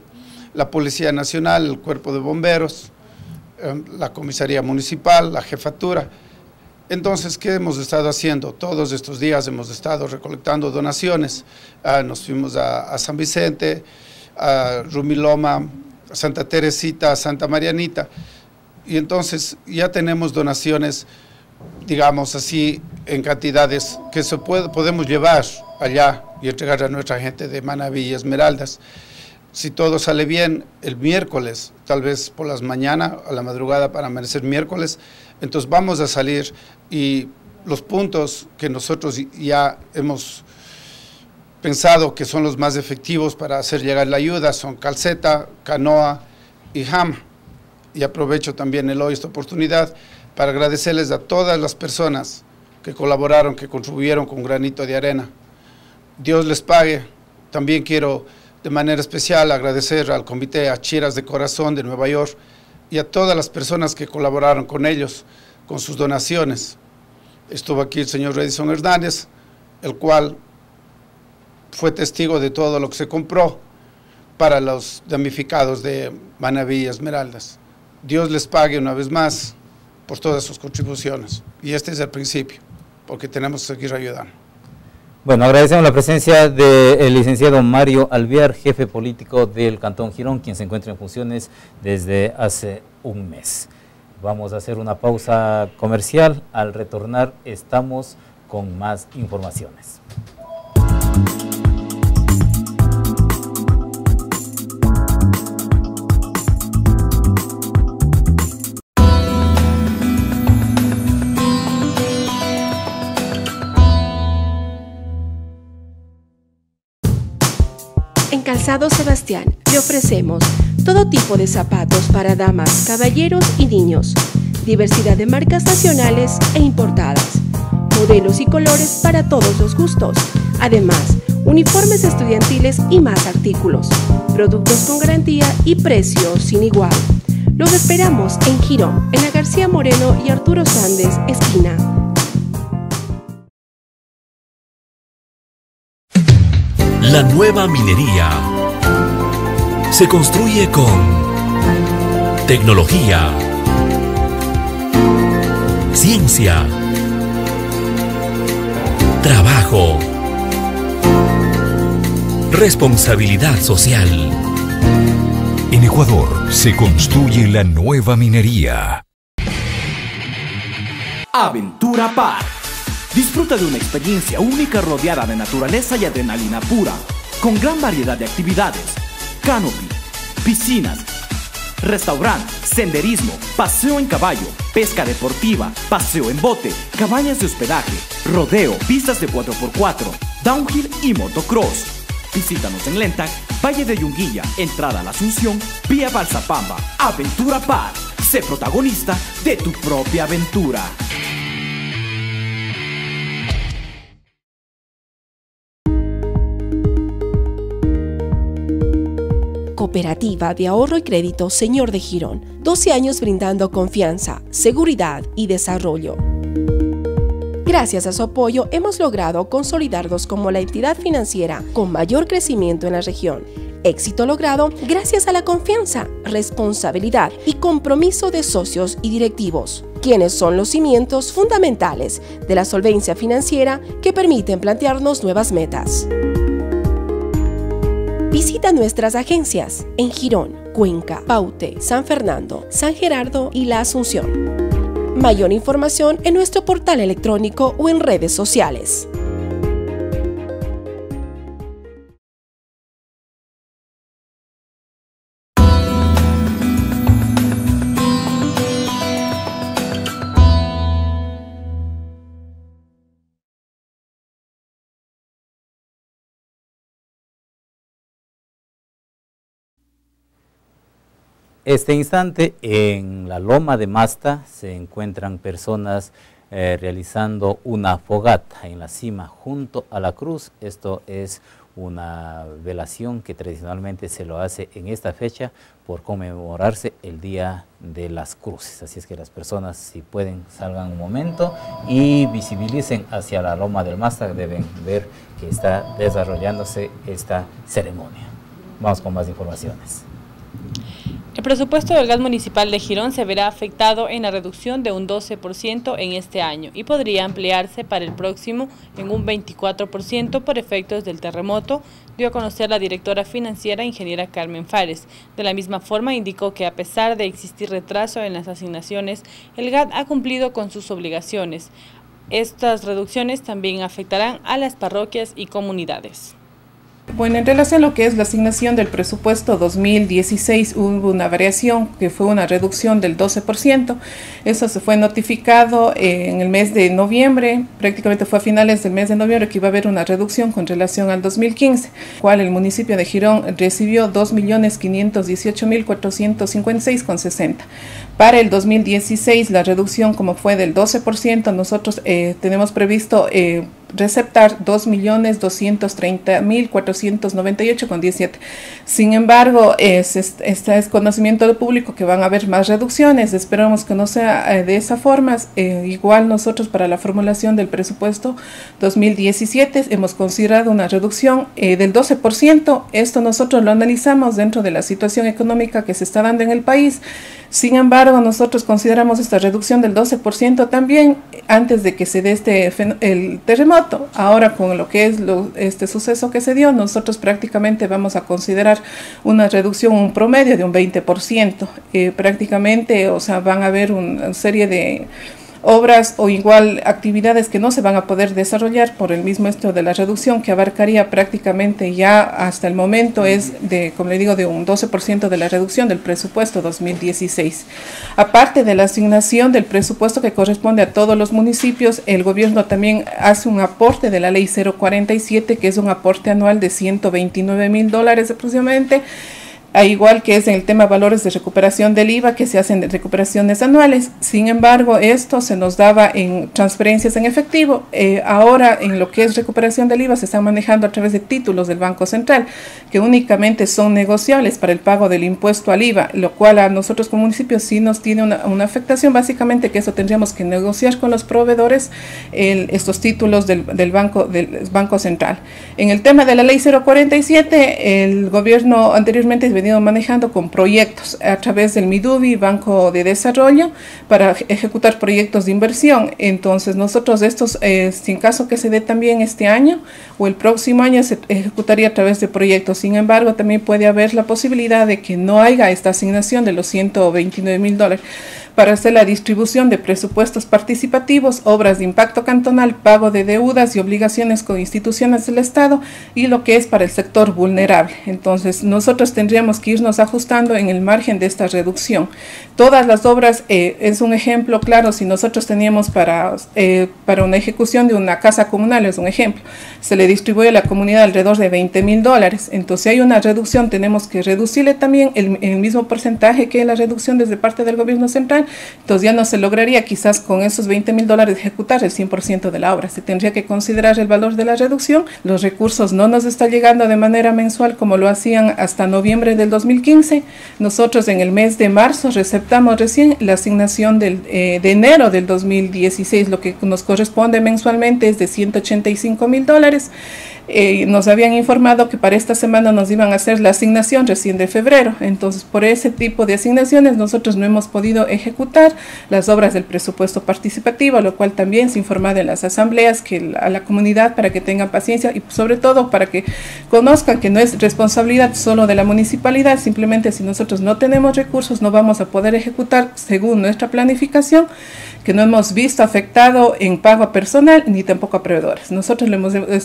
la Policía Nacional, el Cuerpo de Bomberos, la Comisaría Municipal, la Jefatura. Entonces, ¿qué hemos estado haciendo? Todos estos días hemos estado recolectando donaciones. Nos fuimos a San Vicente, a Rumiloma, a Santa Teresita, a Santa Marianita. Y entonces ya tenemos donaciones, digamos así, en cantidades que podemos llevar allá y entregar a nuestra gente de Manabí y Esmeraldas. Si todo sale bien, el miércoles, tal vez por las mañanas, a la madrugada para amanecer miércoles, entonces vamos a salir y los puntos que nosotros ya hemos pensado que son los más efectivos para hacer llegar la ayuda son Calceta, Canoa y Jama. Y aprovecho también esta oportunidad para agradecerles a todas las personas que colaboraron, que contribuyeron con un granito de arena. Dios les pague. También quiero de manera especial agradecer al Comité Achiras de Corazón de Nueva York y a todas las personas que colaboraron con ellos, con sus donaciones. Estuvo aquí el señor Edison Hernández, el cual fue testigo de todo lo que se compró para los damnificados de Manabí y Esmeraldas. Dios les pague una vez más por todas sus contribuciones. Y este es el principio, porque tenemos que seguir ayudando. Bueno, agradecemos la presencia del licenciado Mario Alvear, jefe político del Cantón Girón, quien se encuentra en funciones desde hace un mes. Vamos a hacer una pausa comercial. Al retornar estamos con más informaciones. Calzado Sebastián, le ofrecemos todo tipo de zapatos para damas, caballeros y niños, diversidad de marcas nacionales e importadas, modelos y colores para todos los gustos, además, uniformes estudiantiles y más artículos, productos con garantía y precios sin igual. Los esperamos en Girón, en la García Moreno y Arturo Sández, esquina. La nueva minería se construye con tecnología, ciencia, trabajo, Responsabilidad social. En Ecuador se construye la nueva minería. Aventura Park. Disfruta de una experiencia única rodeada de naturaleza y adrenalina pura, con gran variedad de actividades: canopy, piscinas, restaurante, senderismo, paseo en caballo, pesca deportiva, paseo en bote, cabañas de hospedaje, rodeo, pistas de 4x4, downhill y motocross. Visítanos en Lentac, Valle de Yunguilla, entrada a la Asunción, vía Balsapamba. Aventura Park. Sé protagonista de tu propia aventura. Cooperativa de Ahorro y Crédito Señor de Girón, 12 años brindando confianza, seguridad y desarrollo. Gracias a su apoyo hemos logrado consolidarnos como la entidad financiera con mayor crecimiento en la región. Éxito logrado gracias a la confianza, responsabilidad y compromiso de socios y directivos, quienes son los cimientos fundamentales de la solvencia financiera que permiten plantearnos nuevas metas. Visita nuestras agencias en Girón, Cuenca, Paute, San Fernando, San Gerardo y La Asunción. Mayor información en nuestro portal electrónico o en redes sociales. Este instante en la loma de Masta se encuentran personas realizando una fogata en la cima junto a la cruz. Esto es una velación que tradicionalmente se lo hace en esta fecha por conmemorarse el Día de las Cruces. Así es que las personas, si pueden, salgan un momento y visibilicen hacia la loma del Masta. Deben ver que está desarrollándose esta ceremonia. Vamos con más informaciones. El presupuesto del GAD municipal de Girón se verá afectado en la reducción de un 12% en este año y podría ampliarse para el próximo en un 24% por efectos del terremoto, dio a conocer la directora financiera ingeniera Carmen Fares. De la misma forma indicó que a pesar de existir retraso en las asignaciones, el GAD ha cumplido con sus obligaciones. Estas reducciones también afectarán a las parroquias y comunidades. Bueno, en relación a lo que es la asignación del presupuesto 2016, hubo una variación que fue una reducción del 12%. Eso se fue notificado en el mes de noviembre, prácticamente fue a finales del mes de noviembre que iba a haber una reducción con relación al 2015, cual el municipio de Girón recibió 2.518.456,60. Para el 2016, la reducción como fue del 12%, nosotros tenemos previsto receptar 2.230.498,17. Sin embargo, este es conocimiento del público que van a haber más reducciones. Esperamos que no sea de esa forma. Igual nosotros para la formulación del presupuesto 2017 hemos considerado una reducción del 12%. Esto nosotros lo analizamos dentro de la situación económica que se está dando en el país. Sin embargo, nosotros consideramos esta reducción del 12% también antes de que se dé el terremoto. Ahora con lo que es este suceso que se dio, nosotros prácticamente vamos a considerar una reducción, un promedio de un 20%. Prácticamente, o sea, van a haber una serie de obras o igual actividades que no se van a poder desarrollar por el mismo esto de la reducción, que abarcaría prácticamente ya hasta el momento es de, como le digo, de un 12% de la reducción del presupuesto 2016. Aparte de la asignación del presupuesto que corresponde a todos los municipios, el gobierno también hace un aporte de la ley 047, que es un aporte anual de $129.000 aproximadamente, igual que es en el tema valores de recuperación del IVA, que se hacen de recuperaciones anuales. Sin embargo, esto se nos daba en transferencias en efectivo. Ahora, en lo que es recuperación del IVA, se está manejando a través de títulos del Banco Central, que únicamente son negociables para el pago del impuesto al IVA, lo cual a nosotros como municipios sí nos tiene una afectación, básicamente que eso tendríamos que negociar con los proveedores, estos títulos del Banco Central. En el tema de la ley 047, el gobierno anteriormente venía venido manejando con proyectos a través del MIDUBI, Banco de Desarrollo, para ejecutar proyectos de inversión. Entonces nosotros estos, en caso que se dé también este año o el próximo año, se ejecutaría a través de proyectos. Sin embargo, también puede haber la posibilidad de que no haya esta asignación de los $129.000 para hacer la distribución de presupuestos participativos, obras de impacto cantonal, pago de deudas y obligaciones con instituciones del Estado y lo que es para el sector vulnerable. Entonces nosotros tendríamos que irnos ajustando en el margen de esta reducción. Todas las obras, es un ejemplo claro, si nosotros teníamos para una ejecución de una casa comunal, es un ejemplo, se le distribuye a la comunidad alrededor de $20.000, entonces si hay una reducción tenemos que reducirle también el mismo porcentaje que la reducción desde parte del gobierno central, entonces ya no se lograría quizás con esos $20.000 ejecutar el 100% de la obra, se tendría que considerar el valor de la reducción, los recursos no nos está llegando de manera mensual como lo hacían hasta noviembre del 2015, nosotros en el mes de marzo receptamos recién la asignación de enero del 2016, lo que nos corresponde mensualmente es de $185.000. Nos habían informado que para esta semana nos iban a hacer la asignación recién de febrero, entonces por ese tipo de asignaciones nosotros no hemos podido ejecutar las obras del presupuesto participativo, lo cual también se informa de las asambleas que a la comunidad para que tengan paciencia y sobre todo para que conozcan que no es responsabilidad solo de la municipalidad, simplemente si nosotros no tenemos recursos no vamos a poder ejecutar según nuestra planificación, que no hemos visto afectado en pago a personal ni tampoco a proveedores. Nosotros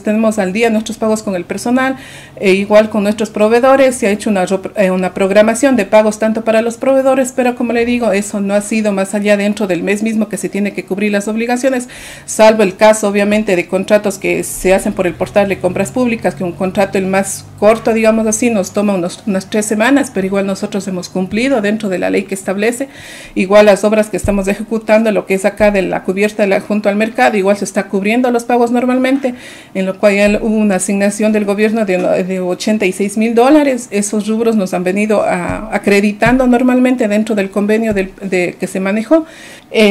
tenemos al día nuestros pagos con el personal, igual con nuestros proveedores, se ha hecho una programación de pagos tanto para los proveedores, pero como le digo, eso no ha sido más allá dentro del mes mismo que se tiene que cubrir las obligaciones, salvo el caso obviamente de contratos que se hacen por el portal de compras públicas, que un contrato el más corto, digamos así, nos toma unas 3 semanas, pero igual nosotros hemos cumplido dentro de la ley que establece, igual las obras que estamos ejecutando, lo que es acá de la cubierta junto al mercado, igual se está cubriendo los pagos normalmente, en lo cual ya hubo una asignación del gobierno de $86.000, esos rubros nos han venido acreditando normalmente dentro del convenio que se manejó.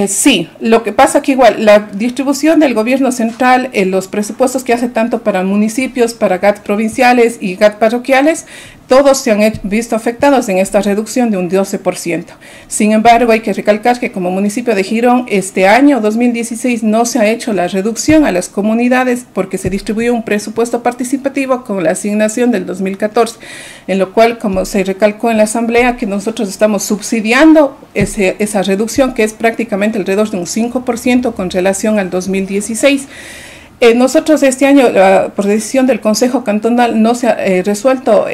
Sí, lo que pasa que igual la distribución del gobierno central, los presupuestos que hace tanto para municipios, para GAD provinciales y GAD parroquiales, todos se han visto afectados en esta reducción de un 12%. Sin embargo, hay que recalcar que como municipio de Girón, este año 2016 no se ha hecho la reducción a las comunidades porque se distribuyó un presupuesto participativo con la asignación del 2014, en lo cual, como se recalcó en la asamblea, que nosotros estamos subsidiando esa reducción que es prácticamente alrededor de un 5% con relación al 2016. Nosotros este año, por decisión del Consejo Cantonal, no se ha resuelto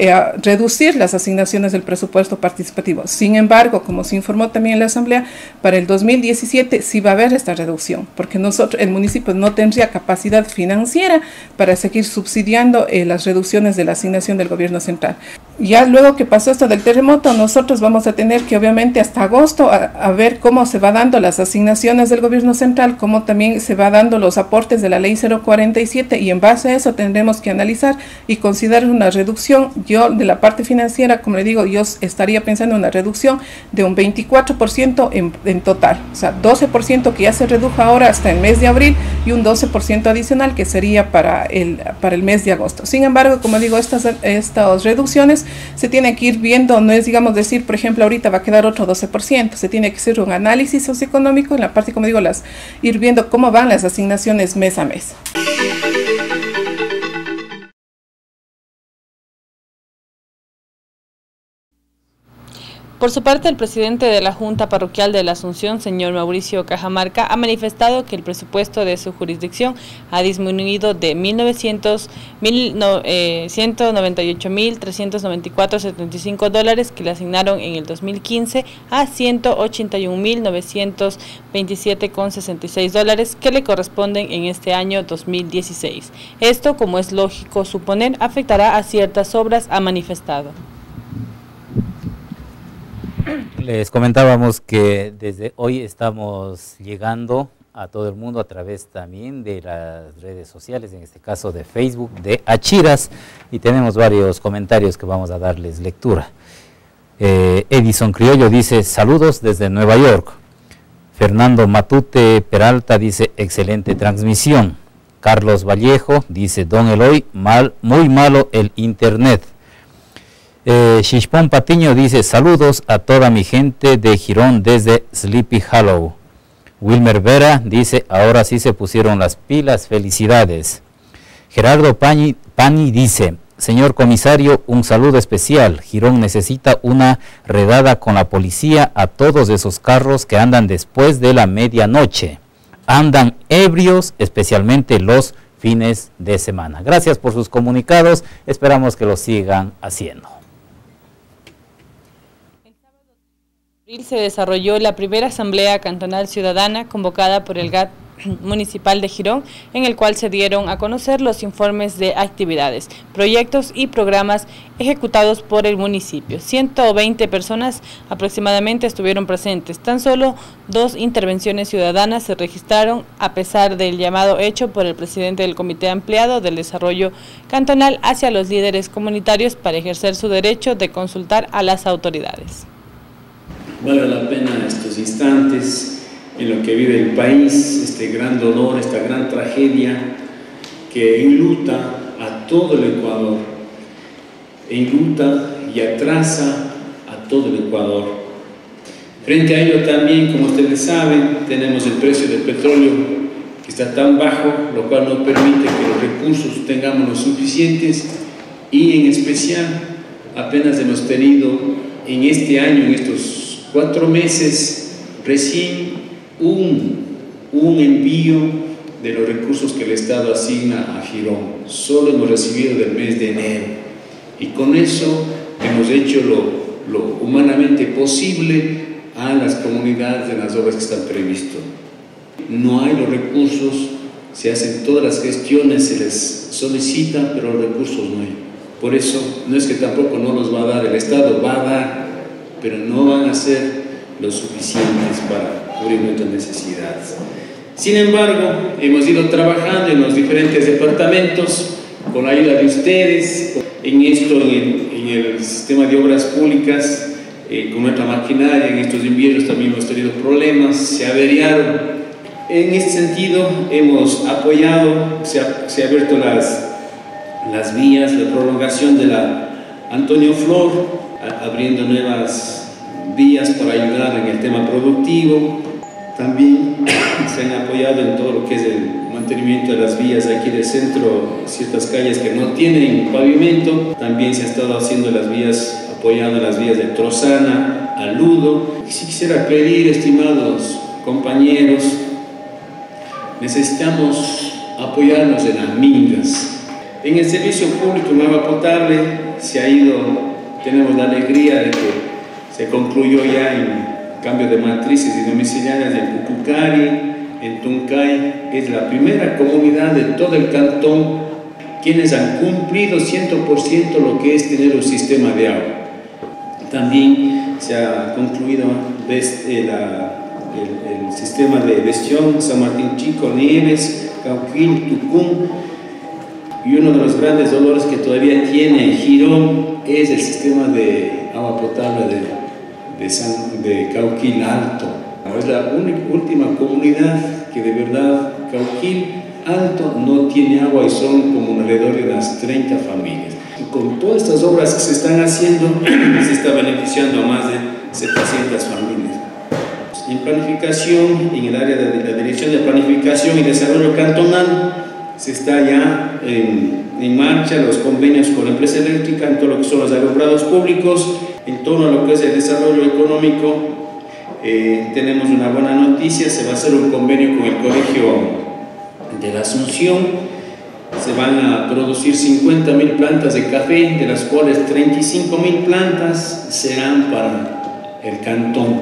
reducir las asignaciones del presupuesto participativo. Sin embargo, como se informó también en la Asamblea, para el 2017 sí va a haber esta reducción, porque el municipio no tendría capacidad financiera para seguir subsidiando las reducciones de la asignación del gobierno central. Ya luego que pasó esto del terremoto, nosotros vamos a tener que obviamente hasta agosto a ver cómo se va dando las asignaciones del gobierno central, cómo también se va dando los aportes de la ley 047, y en base a eso tendremos que analizar y considerar una reducción. Yo de la parte financiera, como le digo, yo estaría pensando en una reducción de un 24% en total, o sea 12% que ya se redujo ahora hasta el mes de abril y un 12% adicional que sería para el mes de agosto. Sin embargo, como digo, estas reducciones se tiene que ir viendo, no es digamos decir, por ejemplo, ahorita va a quedar otro 12%, se tiene que hacer un análisis socioeconómico en la parte, como digo, ir viendo cómo van las asignaciones mes a mes. Por su parte, el presidente de la Junta Parroquial de la Asunción, señor Mauricio Cajamarca, ha manifestado que el presupuesto de su jurisdicción ha disminuido de 198.394,75 dólares que le asignaron en el 2015 a 181.927,66 dólares que le corresponden en este año 2016. Esto, como es lógico suponer, afectará a ciertas obras, ha manifestado. Les comentábamos que desde hoy estamos llegando a todo el mundo a través también de las redes sociales, en este caso de Facebook, de Achiras, y tenemos varios comentarios que vamos a darles lectura. Edison Criollo dice, saludos desde Nueva York. Fernando Matute Peralta dice, excelente transmisión. Carlos Vallejo dice, don Eloy, muy malo el internet. Xishpón Patiño dice, saludos a toda mi gente de Girón desde Sleepy Hollow. Wilmer Vera dice, ahora sí se pusieron las pilas, felicidades. Gerardo Pani dice, señor comisario, un saludo especial. Girón necesita una redada con la policía a todos esos carros que andan después de la medianoche. Andan ebrios, especialmente los fines de semana. Gracias por sus comunicados, esperamos que lo sigan haciendo. Se desarrolló la primera asamblea cantonal ciudadana convocada por el GAD municipal de Girón, en el cual se dieron a conocer los informes de actividades, proyectos y programas ejecutados por el municipio. 120 personas aproximadamente estuvieron presentes. Tan solo 2 intervenciones ciudadanas se registraron a pesar del llamado hecho por el presidente del Comité Ampliado del Desarrollo Cantonal hacia los líderes comunitarios para ejercer su derecho de consultar a las autoridades. Vale la pena estos instantes en los que vive el país, este gran dolor, esta gran tragedia que enluta a todo el Ecuador, enluta y atrasa a todo el Ecuador. Frente a ello también, como ustedes saben, tenemos el precio del petróleo que está tan bajo, lo cual no permite que los recursos tengamos los suficientes, y en especial apenas hemos tenido en este año, en estos 4 meses recién un envío de los recursos que el Estado asigna a Girón. Solo hemos recibido del mes de enero, y con eso hemos hecho lo humanamente posible a las comunidades de las obras que están previstas. No hay los recursos, se hacen todas las gestiones, se les solicitan, pero los recursos no hay. Por eso no es que tampoco no los va a dar el Estado, va a dar, pero no van a ser lo suficientes para cubrir nuestras necesidades. Sin embargo, hemos ido trabajando en los diferentes departamentos con la ayuda de ustedes en esto, en el sistema de obras públicas, con nuestra maquinaria. En estos inviernos también hemos tenido problemas, se averiaron. En este sentido hemos apoyado, se ha abierto las vías, la prolongación de la Antonio Flor, abriendo nuevas vías para ayudar en el tema productivo. También se han apoyado en todo lo que es el mantenimiento de las vías aquí del centro, ciertas calles que no tienen pavimento. También se ha estado haciendo las vías, apoyando las vías de Trozana a Ludo. Si quisiera pedir, estimados compañeros, necesitamos apoyarnos en las mingas. En el servicio público en agua potable se ha ido. Tenemos la alegría de que se concluyó ya en cambio de matrices y domiciliarias en Cucucari, en Tuncay. Es la primera comunidad de todo el cantón quienes han cumplido 100% lo que es tener un sistema de agua. También se ha concluido desde el sistema de gestión San Martín Chico, Nieves, Cauquín, Tucún. Y uno de los grandes dolores que todavía tiene Girón es el sistema de agua potable de Cauquil Alto. Es la última comunidad que de verdad Cauquil Alto no tiene agua, y son como alrededor de unas 30 familias. Y con todas estas obras que se están haciendo, se está beneficiando a más de 700 familias. En planificación, en el área de la Dirección de Planificación y Desarrollo Cantonal, se está ya en marcha los convenios con la empresa eléctrica en todo lo que son los alumbrados públicos. En torno a lo que es el desarrollo económico, tenemos una buena noticia: se va a hacer un convenio con el Colegio de la Asunción. Se van a producir 50.000 plantas de café, de las cuales 35.000 plantas serán para el cantón.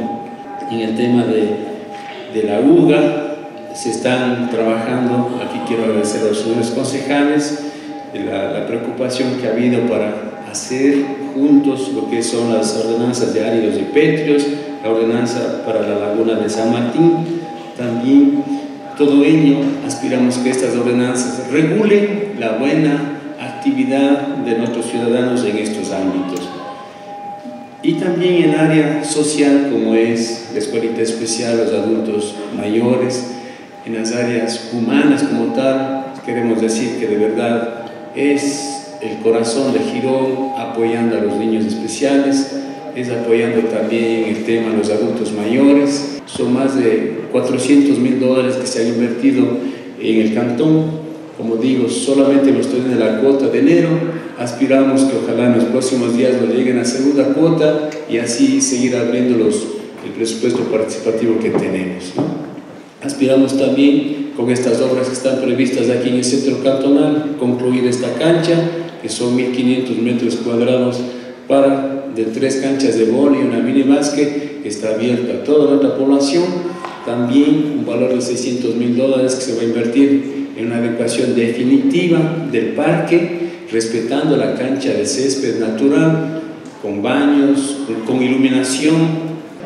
En el tema de la UGA se están trabajando. Aquí quiero agradecer a los señores concejales la preocupación que ha habido para hacer juntos lo que son las ordenanzas de áridos y pétreos, la ordenanza para la laguna de San Martín. También todo ello aspiramos que estas ordenanzas regulen la buena actividad de nuestros ciudadanos en estos ámbitos. Y también en el área social, como es la escuelita especial, los adultos mayores. En las áreas humanas como tal, queremos decir que de verdad es el corazón de Girón, apoyando a los niños especiales, es apoyando también el tema de los adultos mayores. Son más de $400.000 que se han invertido en el cantón. Como digo, solamente nos tienen la cuota de enero, aspiramos que ojalá en los próximos días nos lleguen a segunda cuota y así seguir abriendo el presupuesto participativo que tenemos, ¿no? Aspiramos también con estas obras que están previstas aquí en el centro cantonal, concluir esta cancha, que son 1.500 metros cuadrados de 3 canchas de vóley y una mini básquet, que está abierta a toda nuestra población. También un valor de $600.000 que se va a invertir en una adecuación definitiva del parque, respetando la cancha de césped natural, con baños, con iluminación.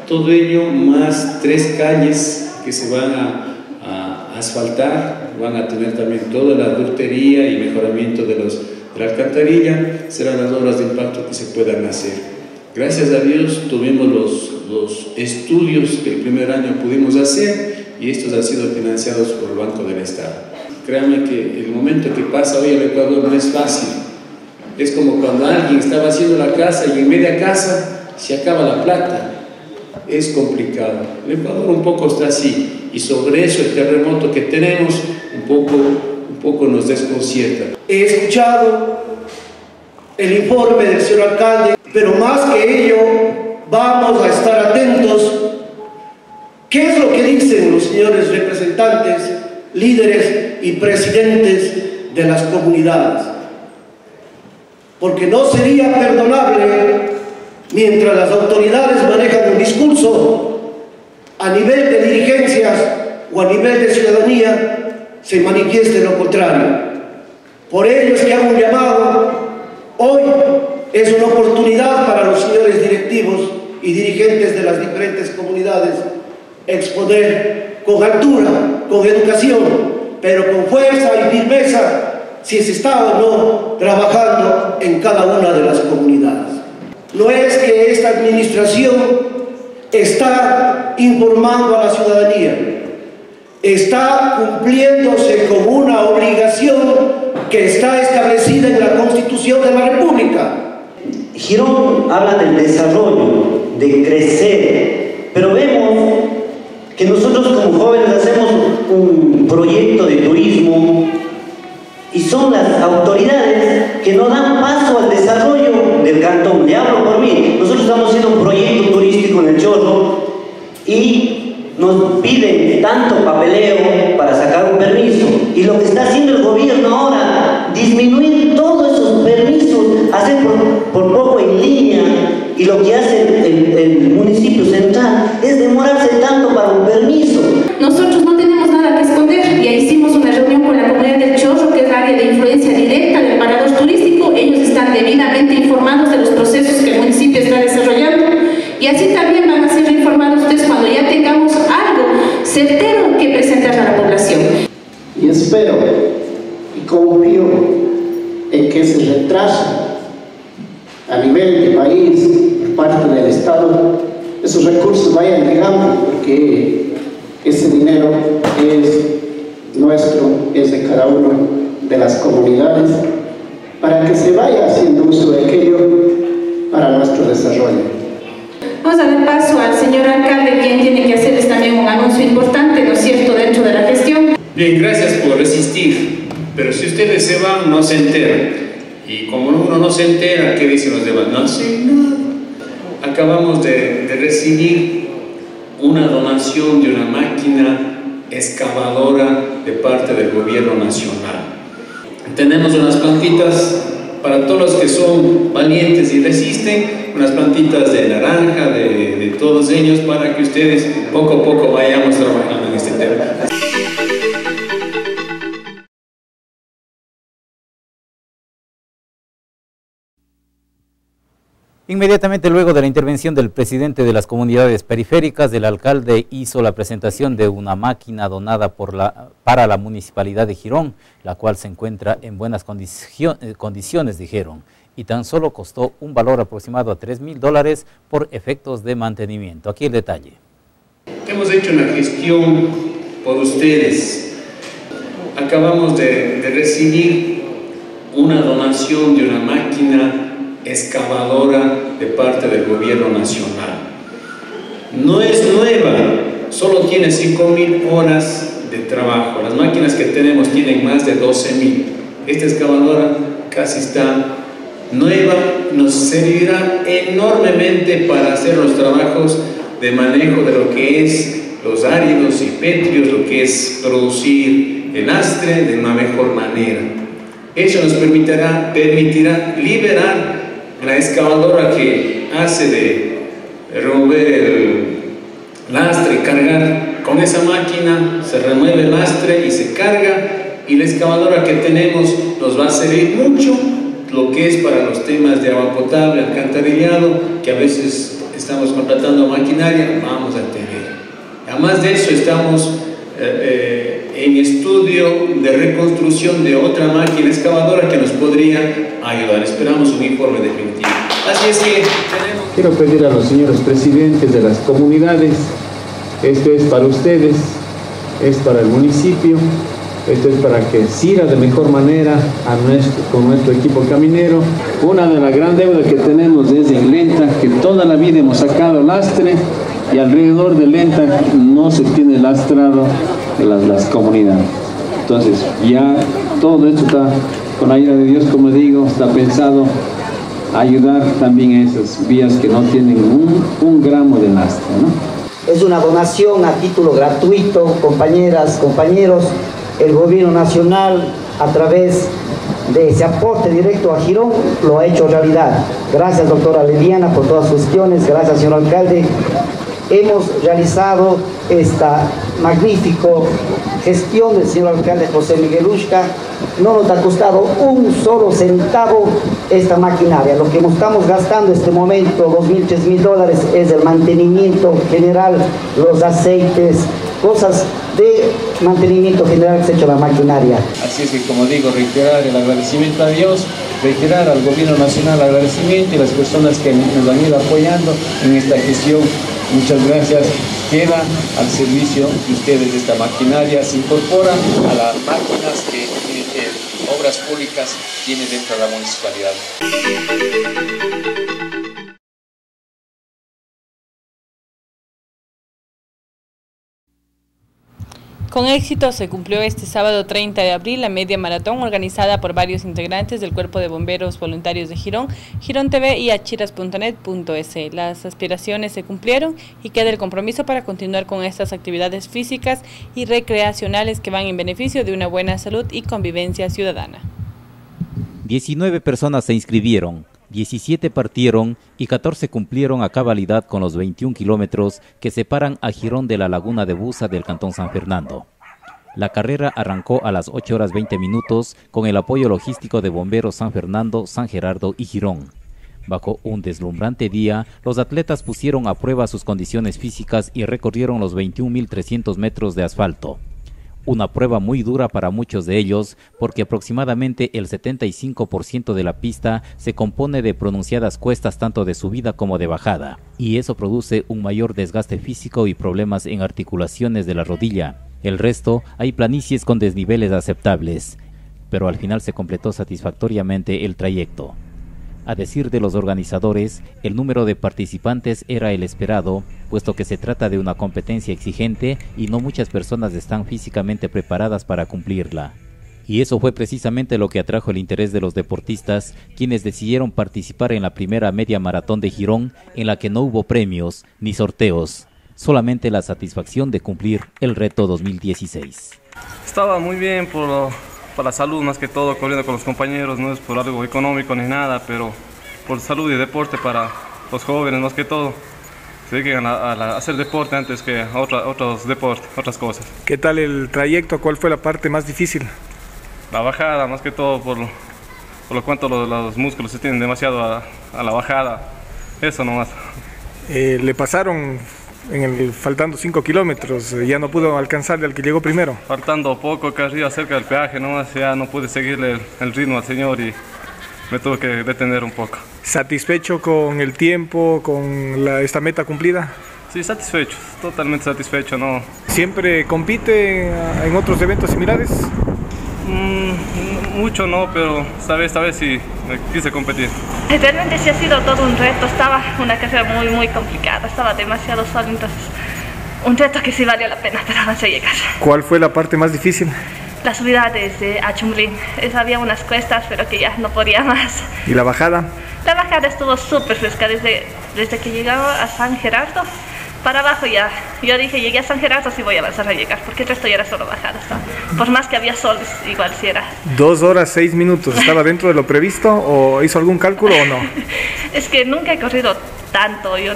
Todo ello más 3 calles que se van a asfaltar, van a tener también toda la adultería y mejoramiento de la alcantarilla, serán las obras de impacto que se puedan hacer. Gracias a Dios tuvimos los estudios que el primer año pudimos hacer y estos han sido financiados por el Banco del Estado. Créanme que el momento que pasa hoy en Ecuador no es fácil. Es como cuando alguien estaba haciendo la casa y en media casa se acaba la plata. Es complicado. El Ecuador un poco está así y sobre eso el terremoto que tenemos un poco nos desconcierta. He escuchado el informe del señor alcalde, pero más que ello vamos a estar atentos. ¿Qué es lo que dicen los señores representantes, líderes y presidentes de las comunidades? Porque no sería perdonable mientras las autoridades manejan un discurso, a nivel de dirigencias o a nivel de ciudadanía se manifieste lo contrario. Por ello es que hago un llamado. Hoy es una oportunidad para los señores directivos y dirigentes de las diferentes comunidades exponer con altura, con educación, pero con fuerza y firmeza si se está o no trabajando en cada una de las comunidades. No es que esta administración está informando a la ciudadanía, está cumpliéndose con una obligación que está establecida en la Constitución de la República. Girón habla del desarrollo, de crecer, pero vemos que nosotros como jóvenes hacemos un proyecto de turismo y son las autoridades que no dan paso al desarrollo del cantón. Le hablo por mí. Nosotros estamos haciendo un proyecto turístico en El Chorro y nos piden tanto papeleo para sacar un permiso. Y lo que está haciendo el gobierno ahora, disminuir todos esos permisos, hacer por poco en línea. Y lo que hace el municipio central es demorarse tanto para un permiso. Nosotros no tenemos nada que esconder. Ya hicimos una reunión con la comunidad del Chorro, que es la área de influencia directa del parador turístico. Ellos están debidamente informados de los procesos que el municipio está desarrollando. Y así también van a ser informados ustedes cuando ya tengamos algo certero que presentar a la población. Y espero y confío en que ese retraso a nivel de país, por parte del Estado, esos recursos vayan llegando, porque ese dinero es nuestro, es de cada uno de las comunidades, para que se vaya haciendo uso de aquello para nuestro desarrollo. Vamos a dar paso al señor alcalde, quien tiene que hacerles también un anuncio importante, ¿no es cierto?, dentro de la gestión. Bien, gracias por resistir, pero si ustedes se van, no se enteran. Y como uno no se entera, ¿qué dicen los demás? No sé nada. Acabamos de recibir una donación de una máquina excavadora de parte del gobierno nacional. Tenemos unas plantitas para todos los que son valientes y resisten, unas plantitas de naranja, de todos ellos, para que ustedes poco a poco vayamos trabajando en este tema. Inmediatamente luego de la intervención del presidente de las comunidades periféricas, el alcalde hizo la presentación de una máquina donada para la municipalidad de Girón, la cual se encuentra en buenas condiciones, dijeron, y tan solo costó un valor aproximado a $3.000 por efectos de mantenimiento. Aquí el detalle. Hemos hecho una gestión por ustedes. Acabamos de recibir una donación de una máquina excavadora de parte del gobierno nacional. No es nueva, solo tiene 5.000 horas de trabajo. Las máquinas que tenemos tienen más de 12.000. Esta excavadora casi está nueva, nos servirá enormemente para hacer los trabajos de manejo de lo que es los áridos y pétreos, lo que es producir el lastre de una mejor manera. Eso nos permitirá liberar la excavadora que hace de remover el lastre, cargar. Con esa máquina se remueve el lastre y se carga, y la excavadora que tenemos nos va a servir mucho lo que es para los temas de agua potable, alcantarillado, que a veces estamos contratando maquinaria, vamos a tener. Además de eso, estamos en estudio de reconstrucción de otra máquina excavadora que nos podría ayudar. Esperamos un informe definitivo. Así es que tenemos... Quiero pedir a los señores presidentes de las comunidades, esto es para ustedes, es para el municipio, esto es para que sirva de mejor manera a con nuestro equipo caminero. Una de las grandes deudas que tenemos es en Lentac, que toda la vida hemos sacado lastre, y alrededor de Lentac no se tiene lastrado las comunidades. Entonces ya todo esto está, con la ayuda de Dios, como digo, está pensado ayudar también a esas vías que no tienen un gramo de lastre, ¿no? Es una donación a título gratuito, compañeras, compañeros. El gobierno nacional, a través de ese aporte directo a Girón, lo ha hecho realidad. Gracias, doctora Leviana, por todas sus gestiones. Gracias, señor alcalde. Hemos realizado esta magnífica gestión del señor alcalde José Miguel Ushka. No nos ha costado un solo centavo esta maquinaria. Lo que estamos gastando en este momento, 2.000, 3.000 dólares, es el mantenimiento general, los aceites, cosas de mantenimiento general que se ha hecho la maquinaria. Así es que, como digo, reiterar el agradecimiento a Dios, reiterar al gobierno nacional el agradecimiento y las personas que nos han ido apoyando en esta gestión. Muchas gracias. Queda al servicio de ustedes esta maquinaria, se incorpora a las máquinas que Obras Públicas tiene dentro de la municipalidad. Con éxito se cumplió este sábado 30 de abril la media maratón organizada por varios integrantes del Cuerpo de Bomberos Voluntarios de Girón, Girón TV y achiras.net.es. Las aspiraciones se cumplieron y queda el compromiso para continuar con estas actividades físicas y recreacionales que van en beneficio de una buena salud y convivencia ciudadana. 19 personas se inscribieron, 17 partieron y 14 cumplieron a cabalidad con los 21 kilómetros que separan a Girón de la Laguna de Busa del Cantón San Fernando. La carrera arrancó a las 8:20 con el apoyo logístico de Bomberos San Fernando, San Gerardo y Girón. Bajo un deslumbrante día, los atletas pusieron a prueba sus condiciones físicas y recorrieron los 21.300 metros de asfalto. Una prueba muy dura para muchos de ellos, porque aproximadamente el 75% de la pista se compone de pronunciadas cuestas tanto de subida como de bajada, y eso produce un mayor desgaste físico y problemas en articulaciones de la rodilla. El resto, hay planicies con desniveles aceptables, pero al final se completó satisfactoriamente el trayecto. A decir de los organizadores, el número de participantes era el esperado, puesto que se trata de una competencia exigente y no muchas personas están físicamente preparadas para cumplirla. Y eso fue precisamente lo que atrajo el interés de los deportistas, quienes decidieron participar en la primera media maratón de Girón, en la que no hubo premios ni sorteos, solamente la satisfacción de cumplir el reto 2016. Estaba muy bien por la salud, más que todo, corriendo con los compañeros. No es por algo económico ni nada, pero por salud y deporte para los jóvenes, más que todo. Se dedican a hacer deporte antes que otros deportes, otras cosas. ¿Qué tal el trayecto? ¿Cuál fue la parte más difícil? La bajada, más que todo, por lo cuanto los músculos se tienen demasiado a la bajada. Eso nomás. ¿Le pasaron faltando 5 kilómetros, ya no pudo alcanzarle al que llegó primero? Faltando poco, casi cerca del peaje nomás, ya no pude seguirle el ritmo al señor y me tuve que detener un poco. ¿Satisfecho con el tiempo, con esta meta cumplida? Sí, satisfecho, totalmente satisfecho, ¿no? ¿Siempre compite en otros eventos similares? mucho no, pero esta vez sí quise competir. Realmente sí ha sido todo un reto, estaba una carrera muy complicada, estaba demasiado sol, entonces un reto que sí valió la pena, pero no se llegar. ¿Cuál fue la parte más difícil? La subida desde Achumblín, había unas cuestas pero que ya no podía más. ¿Y la bajada? La bajada estuvo súper fresca, desde que llegaba a San Gerardo para abajo ya. Yo dije, llegué a San Gerardo, sí voy a avanzar a llegar, porque el resto ya era solo bajada. Por más que había sol, igual si era. 2 horas 6 minutos, ¿estaba dentro de lo previsto o hizo algún cálculo o no? Es que nunca he corrido tanto, yo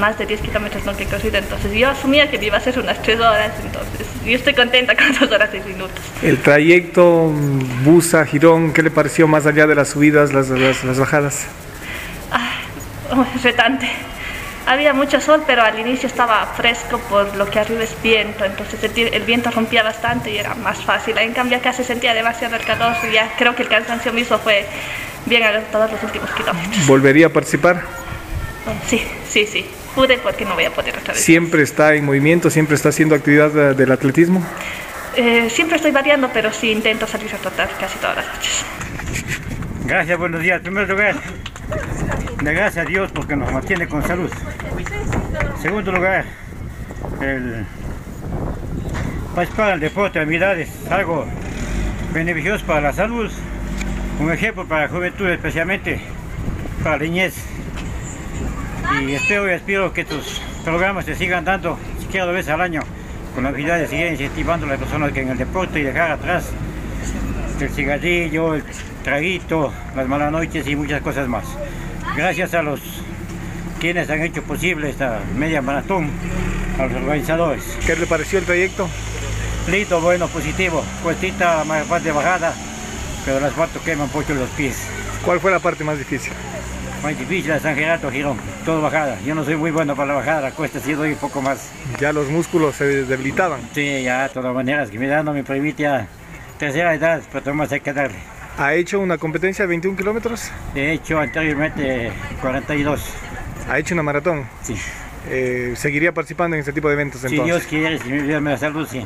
más de 10 kilómetros nunca he corrido, entonces yo asumía que me iba a hacer unas 3 horas, entonces yo estoy contenta con 2 horas 6 minutos. El trayecto Busa, Girón, ¿qué le pareció más allá de las subidas, las bajadas? Retante. Había mucho sol, pero al inicio estaba fresco por lo que arriba es viento, entonces el viento rompía bastante y era más fácil. En cambio acá se sentía demasiado el calor y ya creo que el cansancio mismo fue bien agotador los últimos kilómetros. ¿Volvería a participar? Sí. Pude porque no voy a poder otra vez. ¿Siempre está en movimiento? ¿Siempre está haciendo actividad del atletismo? Siempre estoy variando, pero sí intento salir a trotar casi todas las noches. Gracias, buenos días. En primer lugar, gracias a Dios porque nos mantiene con salud. En segundo lugar, participar del deporte de habilidades es algo beneficioso para la salud, un ejemplo para la juventud, especialmente para la niñez. Y espero y aspiro que estos programas se sigan dando siquiera 2 veces al año, con la habilidad de seguir incentivando a las personas que en el deporte y dejar atrás el cigarrillo, el traguito, las malas noches y muchas cosas más. Gracias a los quienes han hecho posible esta media maratón, a los organizadores. ¿Qué le pareció el trayecto? Lindo, bueno, positivo. Cuestita, más parte de bajada, pero las asfalto queman mucho los pies. ¿Cuál fue la parte más difícil? Más difícil de San Gerardo, Girón, todo bajada. Yo no soy muy bueno para la bajada, la cuesta sí doy un poco más. ¿Ya los músculos se debilitaban? Sí, ya, de todas maneras, que mi edad no me permite a tercera edad, pero más hay que darle. ¿Ha hecho una competencia de 21 kilómetros? He hecho anteriormente 42. ¿Ha hecho una maratón? Sí. ¿Seguiría participando en este tipo de eventos entonces? Si Dios quiere, si Dios me da salud, sí.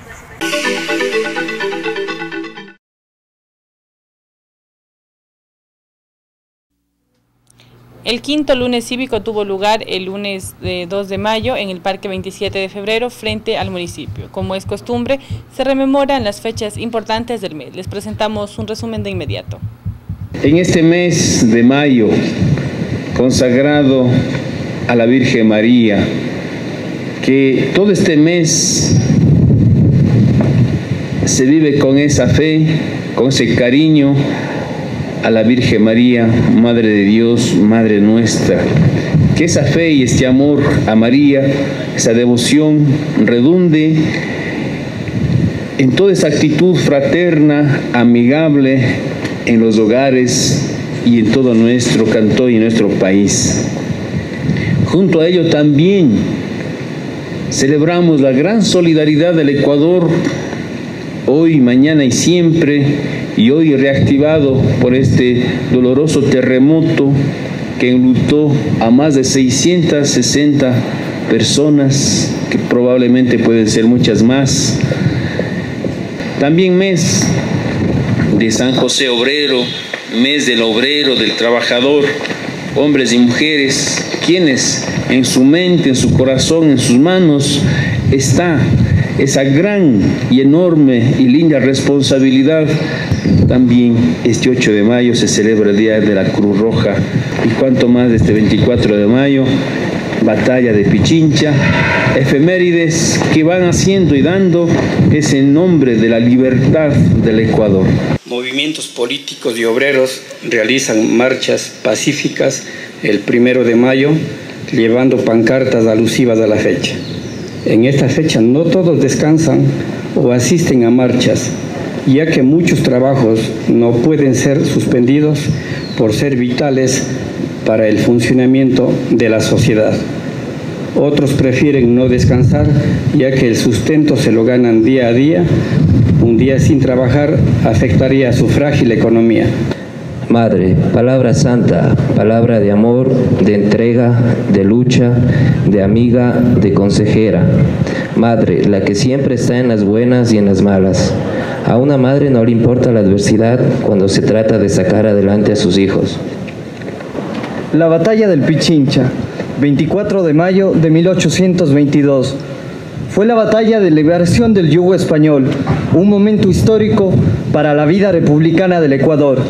El quinto lunes cívico tuvo lugar el lunes 2 de mayo en el Parque 27 de febrero frente al municipio. Como es costumbre, se rememoran las fechas importantes del mes. Les presentamos un resumen de inmediato. En este mes de mayo, consagrado a la Virgen María, que todo este mes se vive con esa fe, con ese cariño, a la Virgen María, Madre de Dios, Madre nuestra. Que esa fe y este amor a María, esa devoción redunde en toda esa actitud fraterna, amigable en los hogares y en todo nuestro cantón y nuestro país. Junto a ello también celebramos la gran solidaridad del Ecuador hoy, mañana y siempre, y hoy reactivado por este doloroso terremoto que enlutó a más de 660 personas, que probablemente pueden ser muchas más. También mes de San José Obrero, mes del obrero, del trabajador, hombres y mujeres, quienes en su mente, en su corazón, en sus manos está esa gran y enorme y linda responsabilidad. También este 8 de mayo se celebra el Día de la Cruz Roja y cuanto más este 24 de mayo, Batalla de Pichincha, efemérides que van haciendo y dando ese nombre de la libertad del Ecuador. Movimientos políticos y obreros realizan marchas pacíficas el 1 de mayo, llevando pancartas alusivas a la fecha. En esta fecha no todos descansan o asisten a marchas, ya que muchos trabajos no pueden ser suspendidos por ser vitales para el funcionamiento de la sociedad. Otros prefieren no descansar, ya que el sustento se lo ganan día a día. Un día sin trabajar afectaría a su frágil economía. Madre, palabra santa, palabra de amor, de entrega, de lucha, de amiga, de consejera. Madre, la que siempre está en las buenas y en las malas. A una madre no le importa la adversidad cuando se trata de sacar adelante a sus hijos. La batalla del Pichincha, 24 de mayo de 1822. Fue la batalla de liberación del yugo español, un momento histórico para la vida republicana del Ecuador.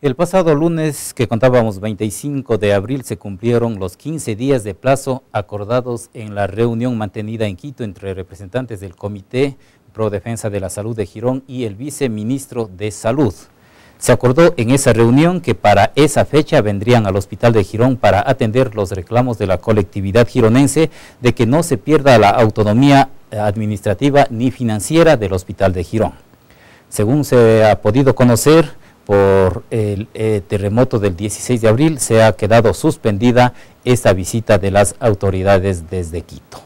El pasado lunes, que contábamos 25 de abril, se cumplieron los 15 días de plazo acordados en la reunión mantenida en Quito entre representantes del Comité Pro Defensa de la Salud de Girón y el viceministro de Salud. Se acordó en esa reunión que para esa fecha vendrían al Hospital de Girón para atender los reclamos de la colectividad gironense de que no se pierda la autonomía administrativa ni financiera del Hospital de Girón. Según se ha podido conocer, por el terremoto del 16 de abril se ha quedado suspendida esta visita de las autoridades desde Quito.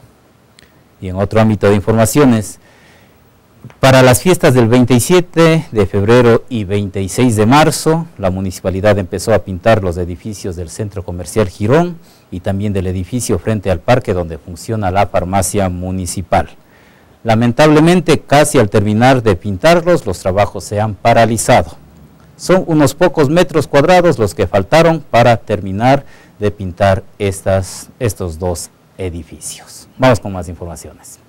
Y en otro ámbito de informaciones, para las fiestas del 27 de febrero y 26 de marzo, la municipalidad empezó a pintar los edificios del Centro Comercial Girón y también del edificio frente al parque donde funciona la farmacia municipal. Lamentablemente, casi al terminar de pintarlos, los trabajos se han paralizado. Son unos pocos metros cuadrados los que faltaron para terminar de pintar estos dos edificios. Vamos con más informaciones.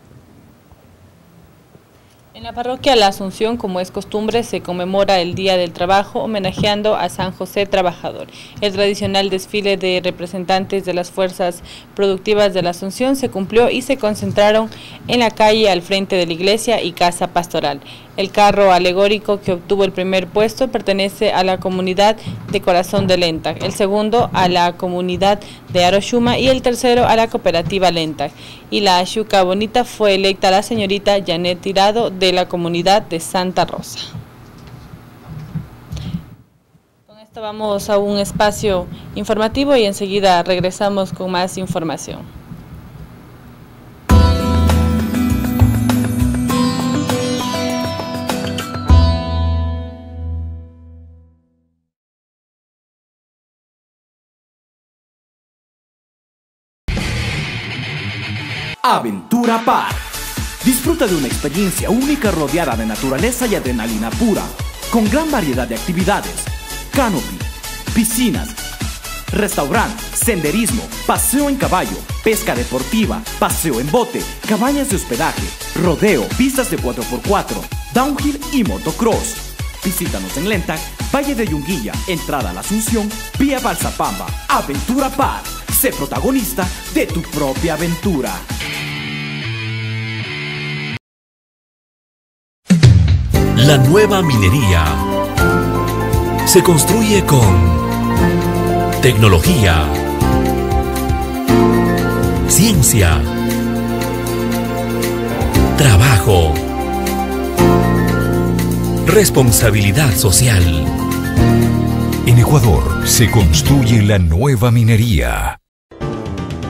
En la parroquia La Asunción, como es costumbre, se conmemora el Día del Trabajo, homenajeando a San José Trabajador. El tradicional desfile de representantes de las fuerzas productivas de La Asunción se cumplió y se concentraron en la calle al frente de la iglesia y casa pastoral. El carro alegórico que obtuvo el primer puesto pertenece a la comunidad de Corazón de Lentac, el segundo a la comunidad de Aroshuma y el tercero a la cooperativa Lentac. Y la Ayuca Bonita fue electa la señorita Janet Tirado de la comunidad de Santa Rosa. Con esto vamos a un espacio informativo y enseguida regresamos con más información. Aventura Park. Disfruta de una experiencia única rodeada de naturaleza y adrenalina pura, con gran variedad de actividades: canopy, piscinas, restaurante, senderismo, paseo en caballo, pesca deportiva, paseo en bote, cabañas de hospedaje, rodeo, pistas de 4x4, downhill y motocross. Visítanos en Lentac, Valle de Yunguilla, entrada a La Asunción, vía Balsapamba. Aventura Park. Sé protagonista de tu propia aventura. La nueva minería se construye con tecnología, ciencia, trabajo, responsabilidad social. En Ecuador se construye la nueva minería.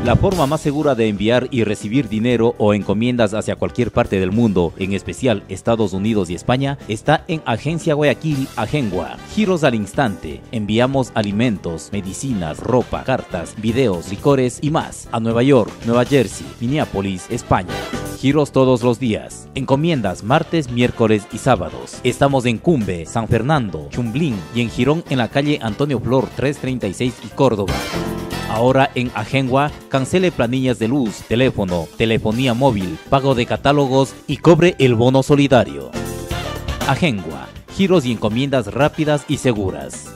La forma más segura de enviar y recibir dinero o encomiendas hacia cualquier parte del mundo, en especial Estados Unidos y España, está en Agencia Guayaquil, Ajengua. Giros al instante. Enviamos alimentos, medicinas, ropa, cartas, videos, licores y más a Nueva York, Nueva Jersey, Minneapolis, España. Giros todos los días. Encomiendas martes, miércoles y sábados. Estamos en Cumbe, San Fernando, Chumblín y en Girón en la calle Antonio Flor 336 y Córdoba. Ahora en Ajengua, cancele planillas de luz, teléfono, telefonía móvil, pago de catálogos y cobre el bono solidario. Ajengua, giros y encomiendas rápidas y seguras.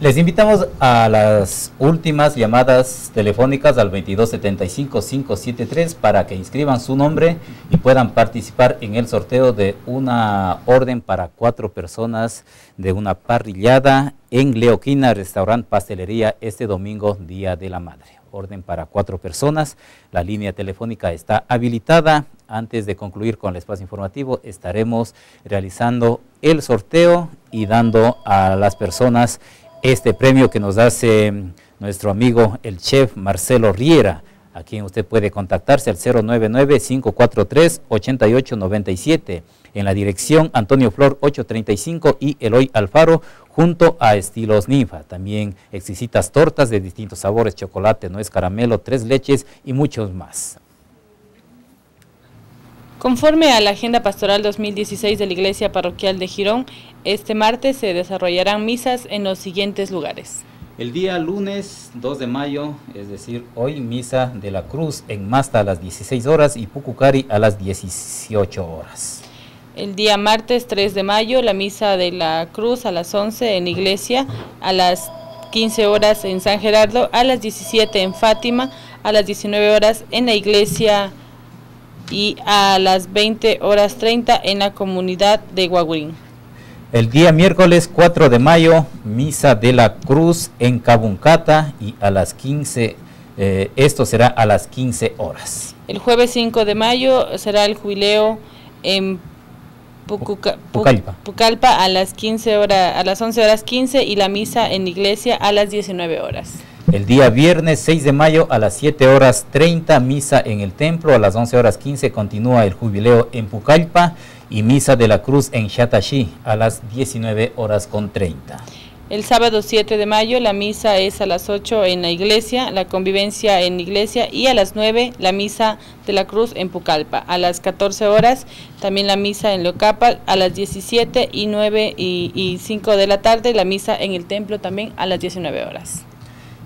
Les invitamos a las últimas llamadas telefónicas al 2275-573 para que inscriban su nombre y puedan participar en el sorteo de una orden para 4 personas de una parrillada en Leoquina Restaurant Pastelería este domingo, Día de la Madre. orden para 4 personas. La línea telefónica está habilitada. Antes de concluir con el espacio informativo, estaremos realizando el sorteo y dando a las personas este premio que nos hace nuestro amigo el chef Marcelo Riera, a quien usted puede contactarse al 099-543-8897 en la dirección Antonio Flor 835 y Eloy Alfaro, junto a Estilos Ninfas. También exquisitas tortas de distintos sabores, chocolate, nuez, caramelo, 3 leches y muchos más. Conforme a la Agenda Pastoral 2016 de la Iglesia Parroquial de Girón, este martes se desarrollarán misas en los siguientes lugares. El día lunes 2 de mayo, es decir, hoy, Misa de la Cruz en Masta a las 16 horas y Pucucari a las 18 horas. El día martes 3 de mayo, la Misa de la Cruz a las 11 en Iglesia, a las 15 horas en San Gerardo, a las 17 en Fátima, a las 19 horas en la Iglesia y a las 20:30 en la comunidad de Guaguín. El día miércoles 4 de mayo, Misa de la Cruz en Cabuncata y a las 15, esto será a las 15 horas. El jueves 5 de mayo será el jubileo en Pucallpa a las 11:15 y la misa en iglesia a las 19 horas. El día viernes 6 de mayo a las 7:30, misa en el templo, a las 11:15 continúa el jubileo en Pucallpa y Misa de la Cruz en Xataxí a las 19:30. El sábado 7 de mayo la misa es a las 8 en la iglesia, la convivencia en iglesia y a las 9 la Misa de la Cruz en Pucallpa. A las 14 horas también la misa en Leocapal, a las 17 y 5 de la tarde la misa en el templo también a las 19 horas.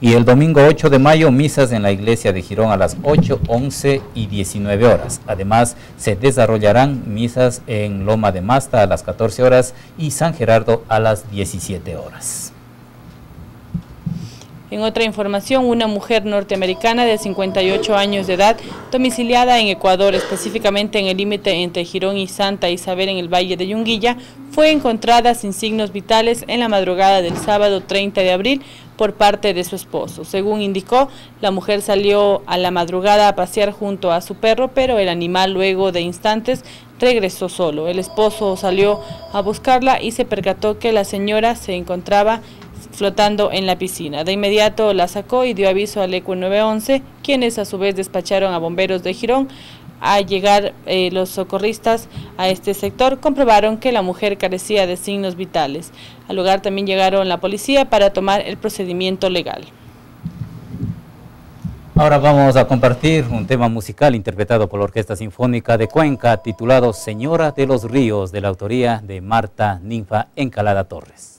Y el domingo 8 de mayo, misas en la iglesia de Girón a las 8, 11 y 19 horas. Además, se desarrollarán misas en Loma de Masta a las 14 horas y San Gerardo a las 17 horas. En otra información, una mujer norteamericana de 58 años de edad, domiciliada en Ecuador, específicamente en el límite entre Girón y Santa Isabel en el Valle de Yunguilla, fue encontrada sin signos vitales en la madrugada del sábado 30 de abril por parte de su esposo. Según indicó, la mujer salió a la madrugada a pasear junto a su perro, pero el animal luego de instantes regresó solo. El esposo salió a buscarla y se percató que la señora se encontraba flotando en la piscina. De inmediato la sacó y dio aviso al ECU 911, quienes a su vez despacharon a bomberos de Girón. Al llegar los socorristas a este sector, comprobaron que la mujer carecía de signos vitales. Al lugar también llegaron la policía para tomar el procedimiento legal. Ahora vamos a compartir un tema musical interpretado por la Orquesta Sinfónica de Cuenca, titulado Señora de los Ríos, de la autoría de Marta Ninfa Encalada Torres.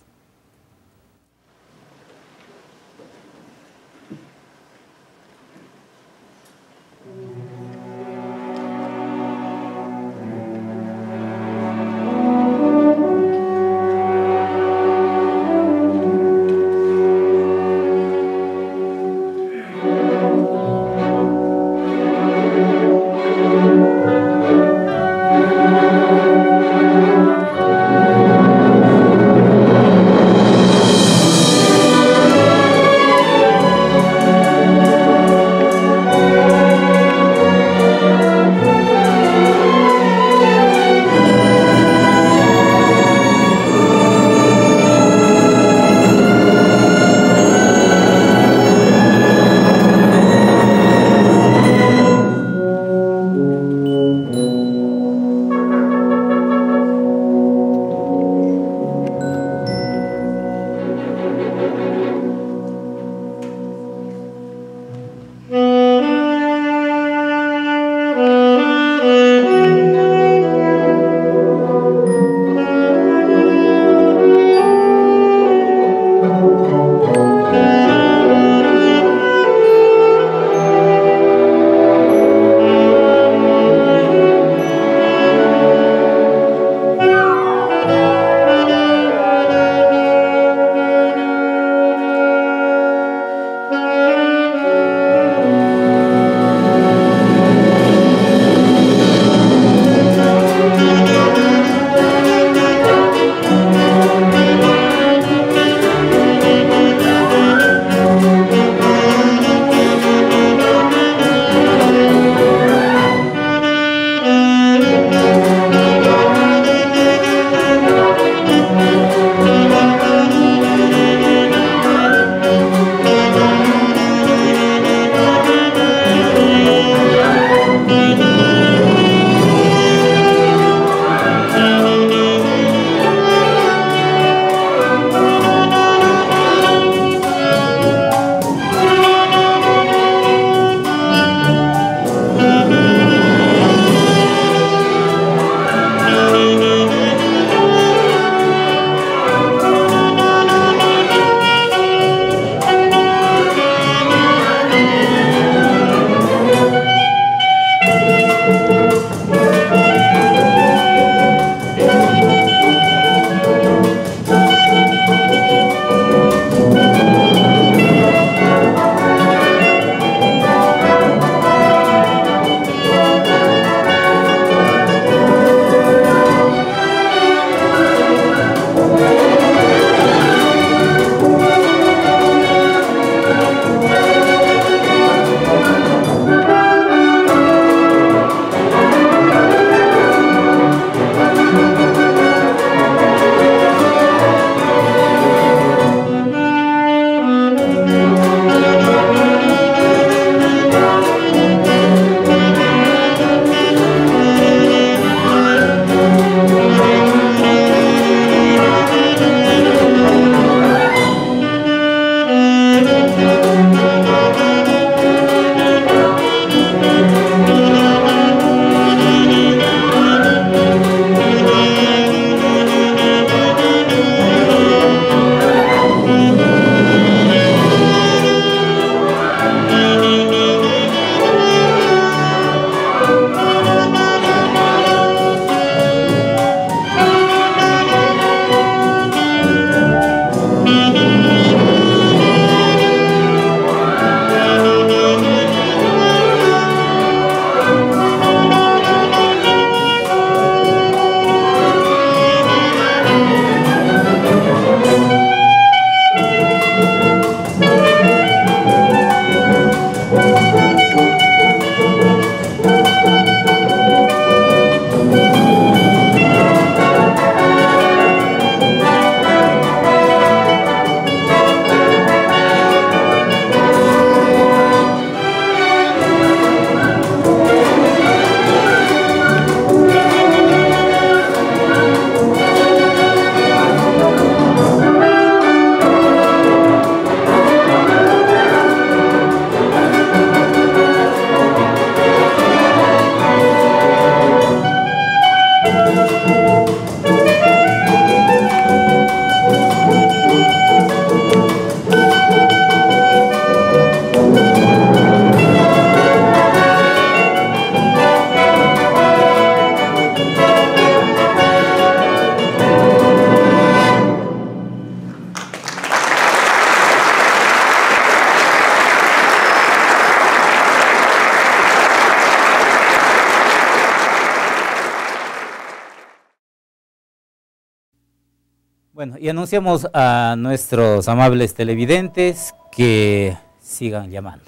Bueno, y anunciamos a nuestros amables televidentes que sigan llamando.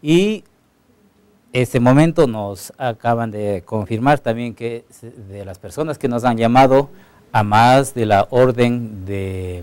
Y este momento nos acaban de confirmar también que de las personas que nos han llamado, a más de la orden de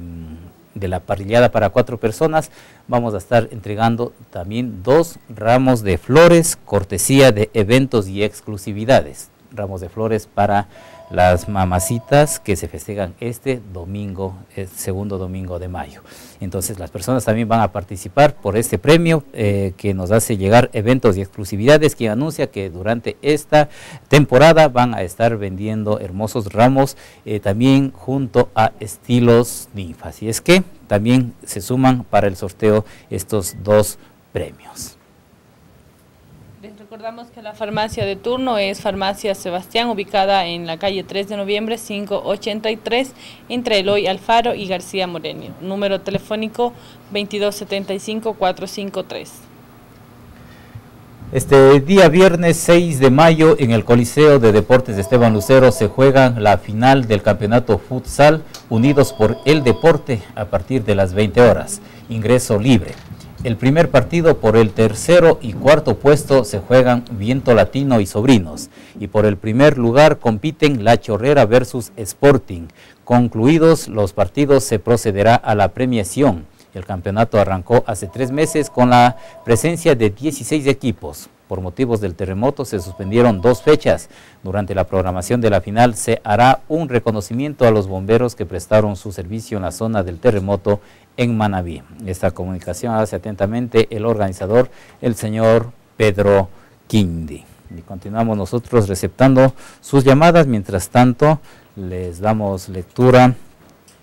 la parrillada para 4 personas, vamos a estar entregando también 2 ramos de flores, cortesía de eventos y exclusividades. Ramos de flores para las mamacitas que se festejan este domingo, el segundo domingo de mayo. Entonces las personas también van a participar por este premio que nos hace llegar eventos y exclusividades, que anuncia que durante esta temporada van a estar vendiendo hermosos ramos también junto a Estilos Ninfas. Así es que también se suman para el sorteo estos 2 premios. Recordamos que la farmacia de turno es Farmacia Sebastián, ubicada en la calle 3 de noviembre 583, entre Eloy Alfaro y García Moreno. Número telefónico 2275-453. Este día viernes 6 de mayo en el Coliseo de Deportes Esteban Lucero se juega la final del campeonato futsal Unidos por el Deporte a partir de las 20 horas. Ingreso libre. El primer partido por el tercero y cuarto puesto se juegan Viento Latino y Sobrinos. Y por el primer lugar compiten La Chorrera versus Sporting. Concluidos los partidos se procederá a la premiación. El campeonato arrancó hace 3 meses con la presencia de 16 equipos. Por motivos del terremoto se suspendieron 2 fechas. Durante la programación de la final se hará un reconocimiento a los bomberos que prestaron su servicio en la zona del terremoto en Manabí. Esta comunicación hace atentamente el organizador, el señor Pedro Quindi. Y continuamos nosotros receptando sus llamadas. Mientras tanto, les damos lectura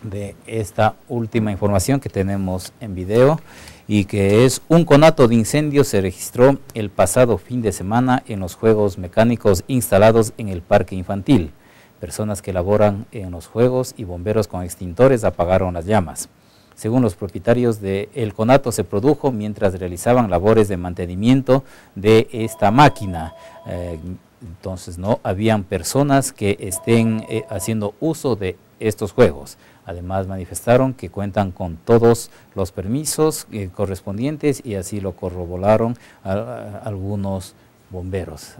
de esta última información que tenemos en video y que es: un conato de incendio se registró el pasado fin de semana en los juegos mecánicos instalados en el parque infantil. Personas que laboran en los juegos y bomberos con extintores apagaron las llamas. Según los propietarios del conato, se produjo mientras realizaban labores de mantenimiento de esta máquina. Entonces no habían personas que estén haciendo uso de estos juegos. Además manifestaron que cuentan con todos los permisos correspondientes y así lo corroboraron a algunos bomberos.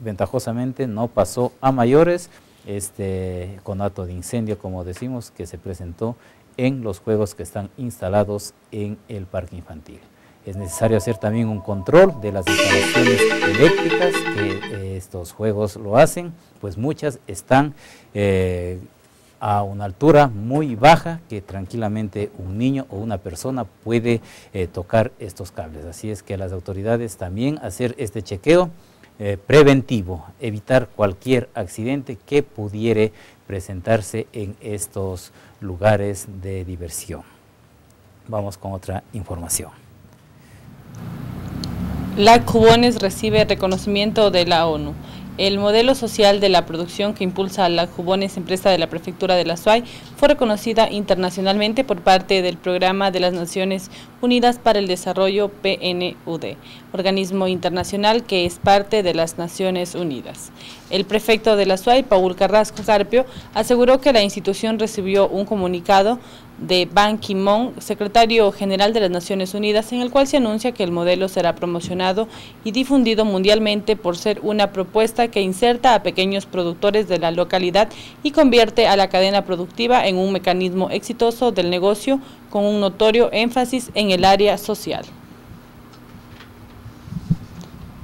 Ventajosamente no pasó a mayores este conato de incendio, como decimos, que se presentó en los juegos que están instalados en el parque infantil. Es necesario hacer también un control de las instalaciones eléctricas que estos juegos lo hacen, pues muchas están a una altura muy baja que tranquilamente un niño o una persona puede tocar estos cables. Así es que las autoridades también hacer este chequeo preventivo, evitar cualquier accidente que pudiere presentarse en estos lugares de diversión. Vamos con otra información. La Jubones recibe reconocimiento de la ONU. El modelo social de la producción que impulsa la Jubones, empresa de la prefectura de la Azuay, fue reconocida internacionalmente por parte del Programa de las Naciones Unidas para el Desarrollo PNUD, organismo internacional que es parte de las Naciones Unidas. El prefecto de la Azuay, Paul Carrasco Carpio, aseguró que la institución recibió un comunicado de Ban Ki-moon, secretario general de las Naciones Unidas, en el cual se anuncia que el modelo será promocionado y difundido mundialmente por ser una propuesta que inserta a pequeños productores de la localidad y convierte a la cadena productiva en un mecanismo exitoso del negocio con un notorio énfasis en el área social.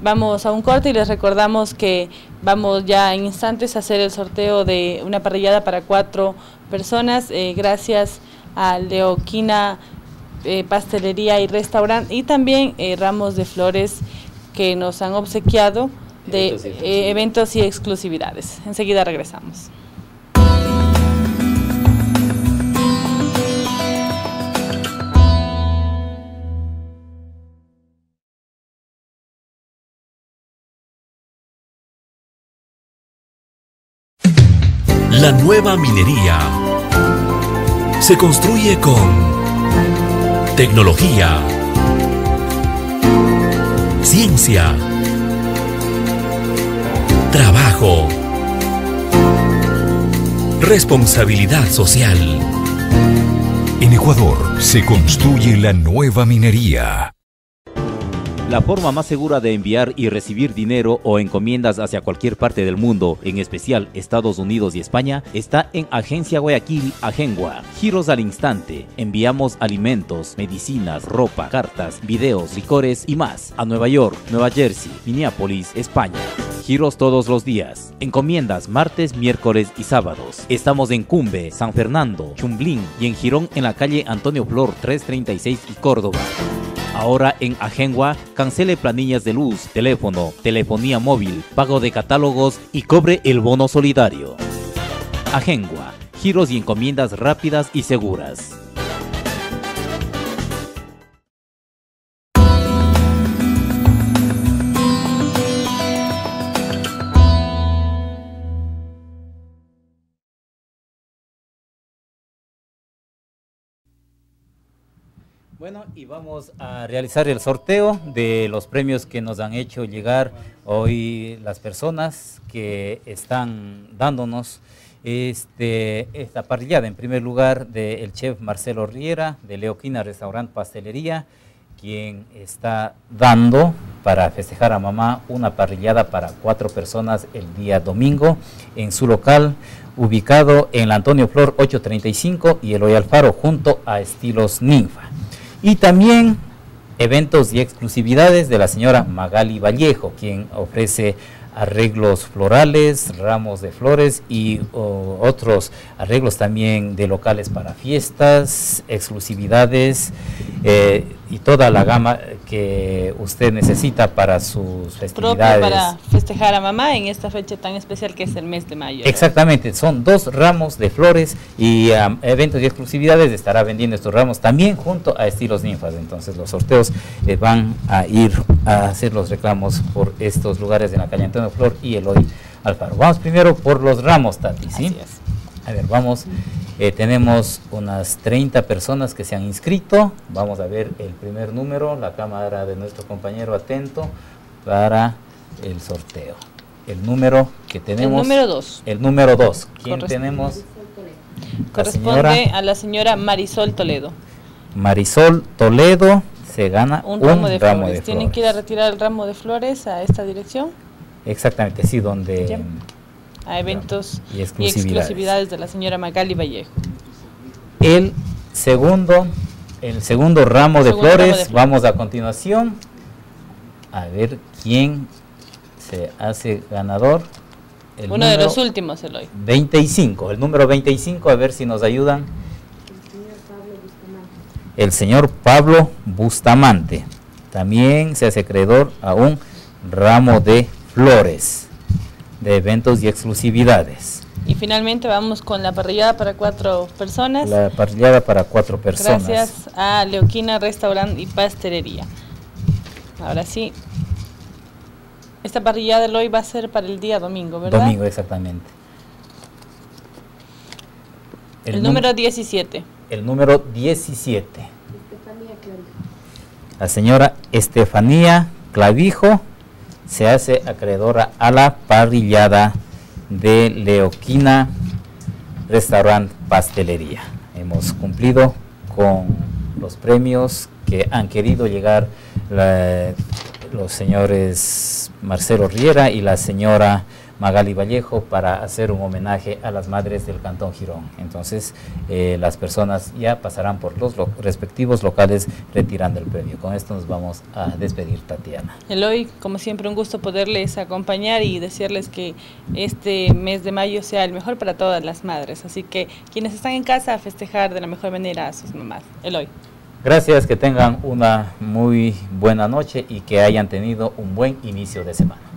Vamos a un corte y les recordamos que vamos ya en instantes a hacer el sorteo de una parrillada para 4 personas, gracias a Leoquina Pastelería y Restaurante, y también ramos de flores que nos han obsequiado de eventos y exclusividades. Enseguida regresamos. La nueva minería se construye con tecnología, ciencia, trabajo, responsabilidad social. En Ecuador se construye la nueva minería. La forma más segura de enviar y recibir dinero o encomiendas hacia cualquier parte del mundo, en especial Estados Unidos y España, está en Agencia Guayaquil, Ajengua. Giros al instante. Enviamos alimentos, medicinas, ropa, cartas, videos, licores y más a Nueva York, Nueva Jersey, Minneapolis, España. Giros todos los días. Encomiendas martes, miércoles y sábados. Estamos en Cumbe, San Fernando, Chumblín y en Girón en la calle Antonio Flor 336 y Córdoba. Ahora en Ajengua, cancele planillas de luz, teléfono, telefonía móvil, pago de catálogos y cobre el bono solidario. Ajengua, giros y encomiendas rápidas y seguras. Bueno, y vamos a realizar el sorteo de los premios que nos han hecho llegar hoy las personas que están dándonos esta parrillada. En primer lugar, del chef Marcelo Riera, de Leoquina Restaurant Pastelería, quien está dando para festejar a mamá una parrillada para 4 personas el día domingo en su local, ubicado en la Antonio Flor 835 y Eloy Alfaro, junto a Estilos Ninfas. Y también eventos y exclusividades de la señora Magali Vallejo, quien ofrece arreglos florales, ramos de flores y otros arreglos también de locales para fiestas, exclusividades y toda la gama que usted necesita para sus festividades. Propio para festejar a mamá en esta fecha tan especial que es el mes de mayo. Exactamente, son 2 ramos de flores y eventos y exclusividades estará vendiendo estos ramos también junto a Estilos Ninfas. Entonces los sorteos van a ir a hacer los reclamos por estos lugares de la calle Antonio Flor y Eloy Alfaro. Vamos primero por los ramos, Tati, ¿sí? Así es. A ver, vamos, tenemos unas 30 personas que se han inscrito. Vamos a ver el primer número, la cámara de nuestro compañero atento para el sorteo. El número que tenemos. El número 2. El número 2. ¿Quién tenemos? Corresponde a la señora Marisol Toledo. Marisol Toledo se gana un ramo de flores. Tienen que ir a retirar el ramo de flores a esta dirección. Exactamente, sí, donde... ¿Ya? A eventos y exclusividades de la señora Magali Vallejo. El segundo ramo de flores. Vamos a continuación a ver quién se hace ganador. Uno de los últimos, Eloy. 25, el número 25, a ver si nos ayudan. El señor Pablo Bustamante también se hace acreedor a un ramo de flores de eventos y exclusividades. Y finalmente vamos con la parrillada para 4 personas. La parrillada para 4 personas. Gracias a Leoquina Restaurant y Pastelería. Ahora sí, esta parrillada de hoy va a ser para el día domingo, ¿verdad? Domingo, exactamente. El número 17. El número 17. Estefanía Clavijo. La señora Estefanía Clavijo se hace acreedora a la parrillada de Leoquina Restaurant Pastelería. Hemos cumplido con los premios que han querido llegar los señores Marcelo Riera y la señora Magali Vallejo para hacer un homenaje a las madres del Cantón Girón. Entonces las personas ya pasarán por los respectivos locales retirando el premio. Con esto nos vamos a despedir, Tatiana. Eloy, como siempre un gusto poderles acompañar y desearles que este mes de mayo sea el mejor para todas las madres. Así que quienes están en casa, a festejar de la mejor manera a sus mamás. Eloy. Gracias, que tengan una muy buena noche y que hayan tenido un buen inicio de semana.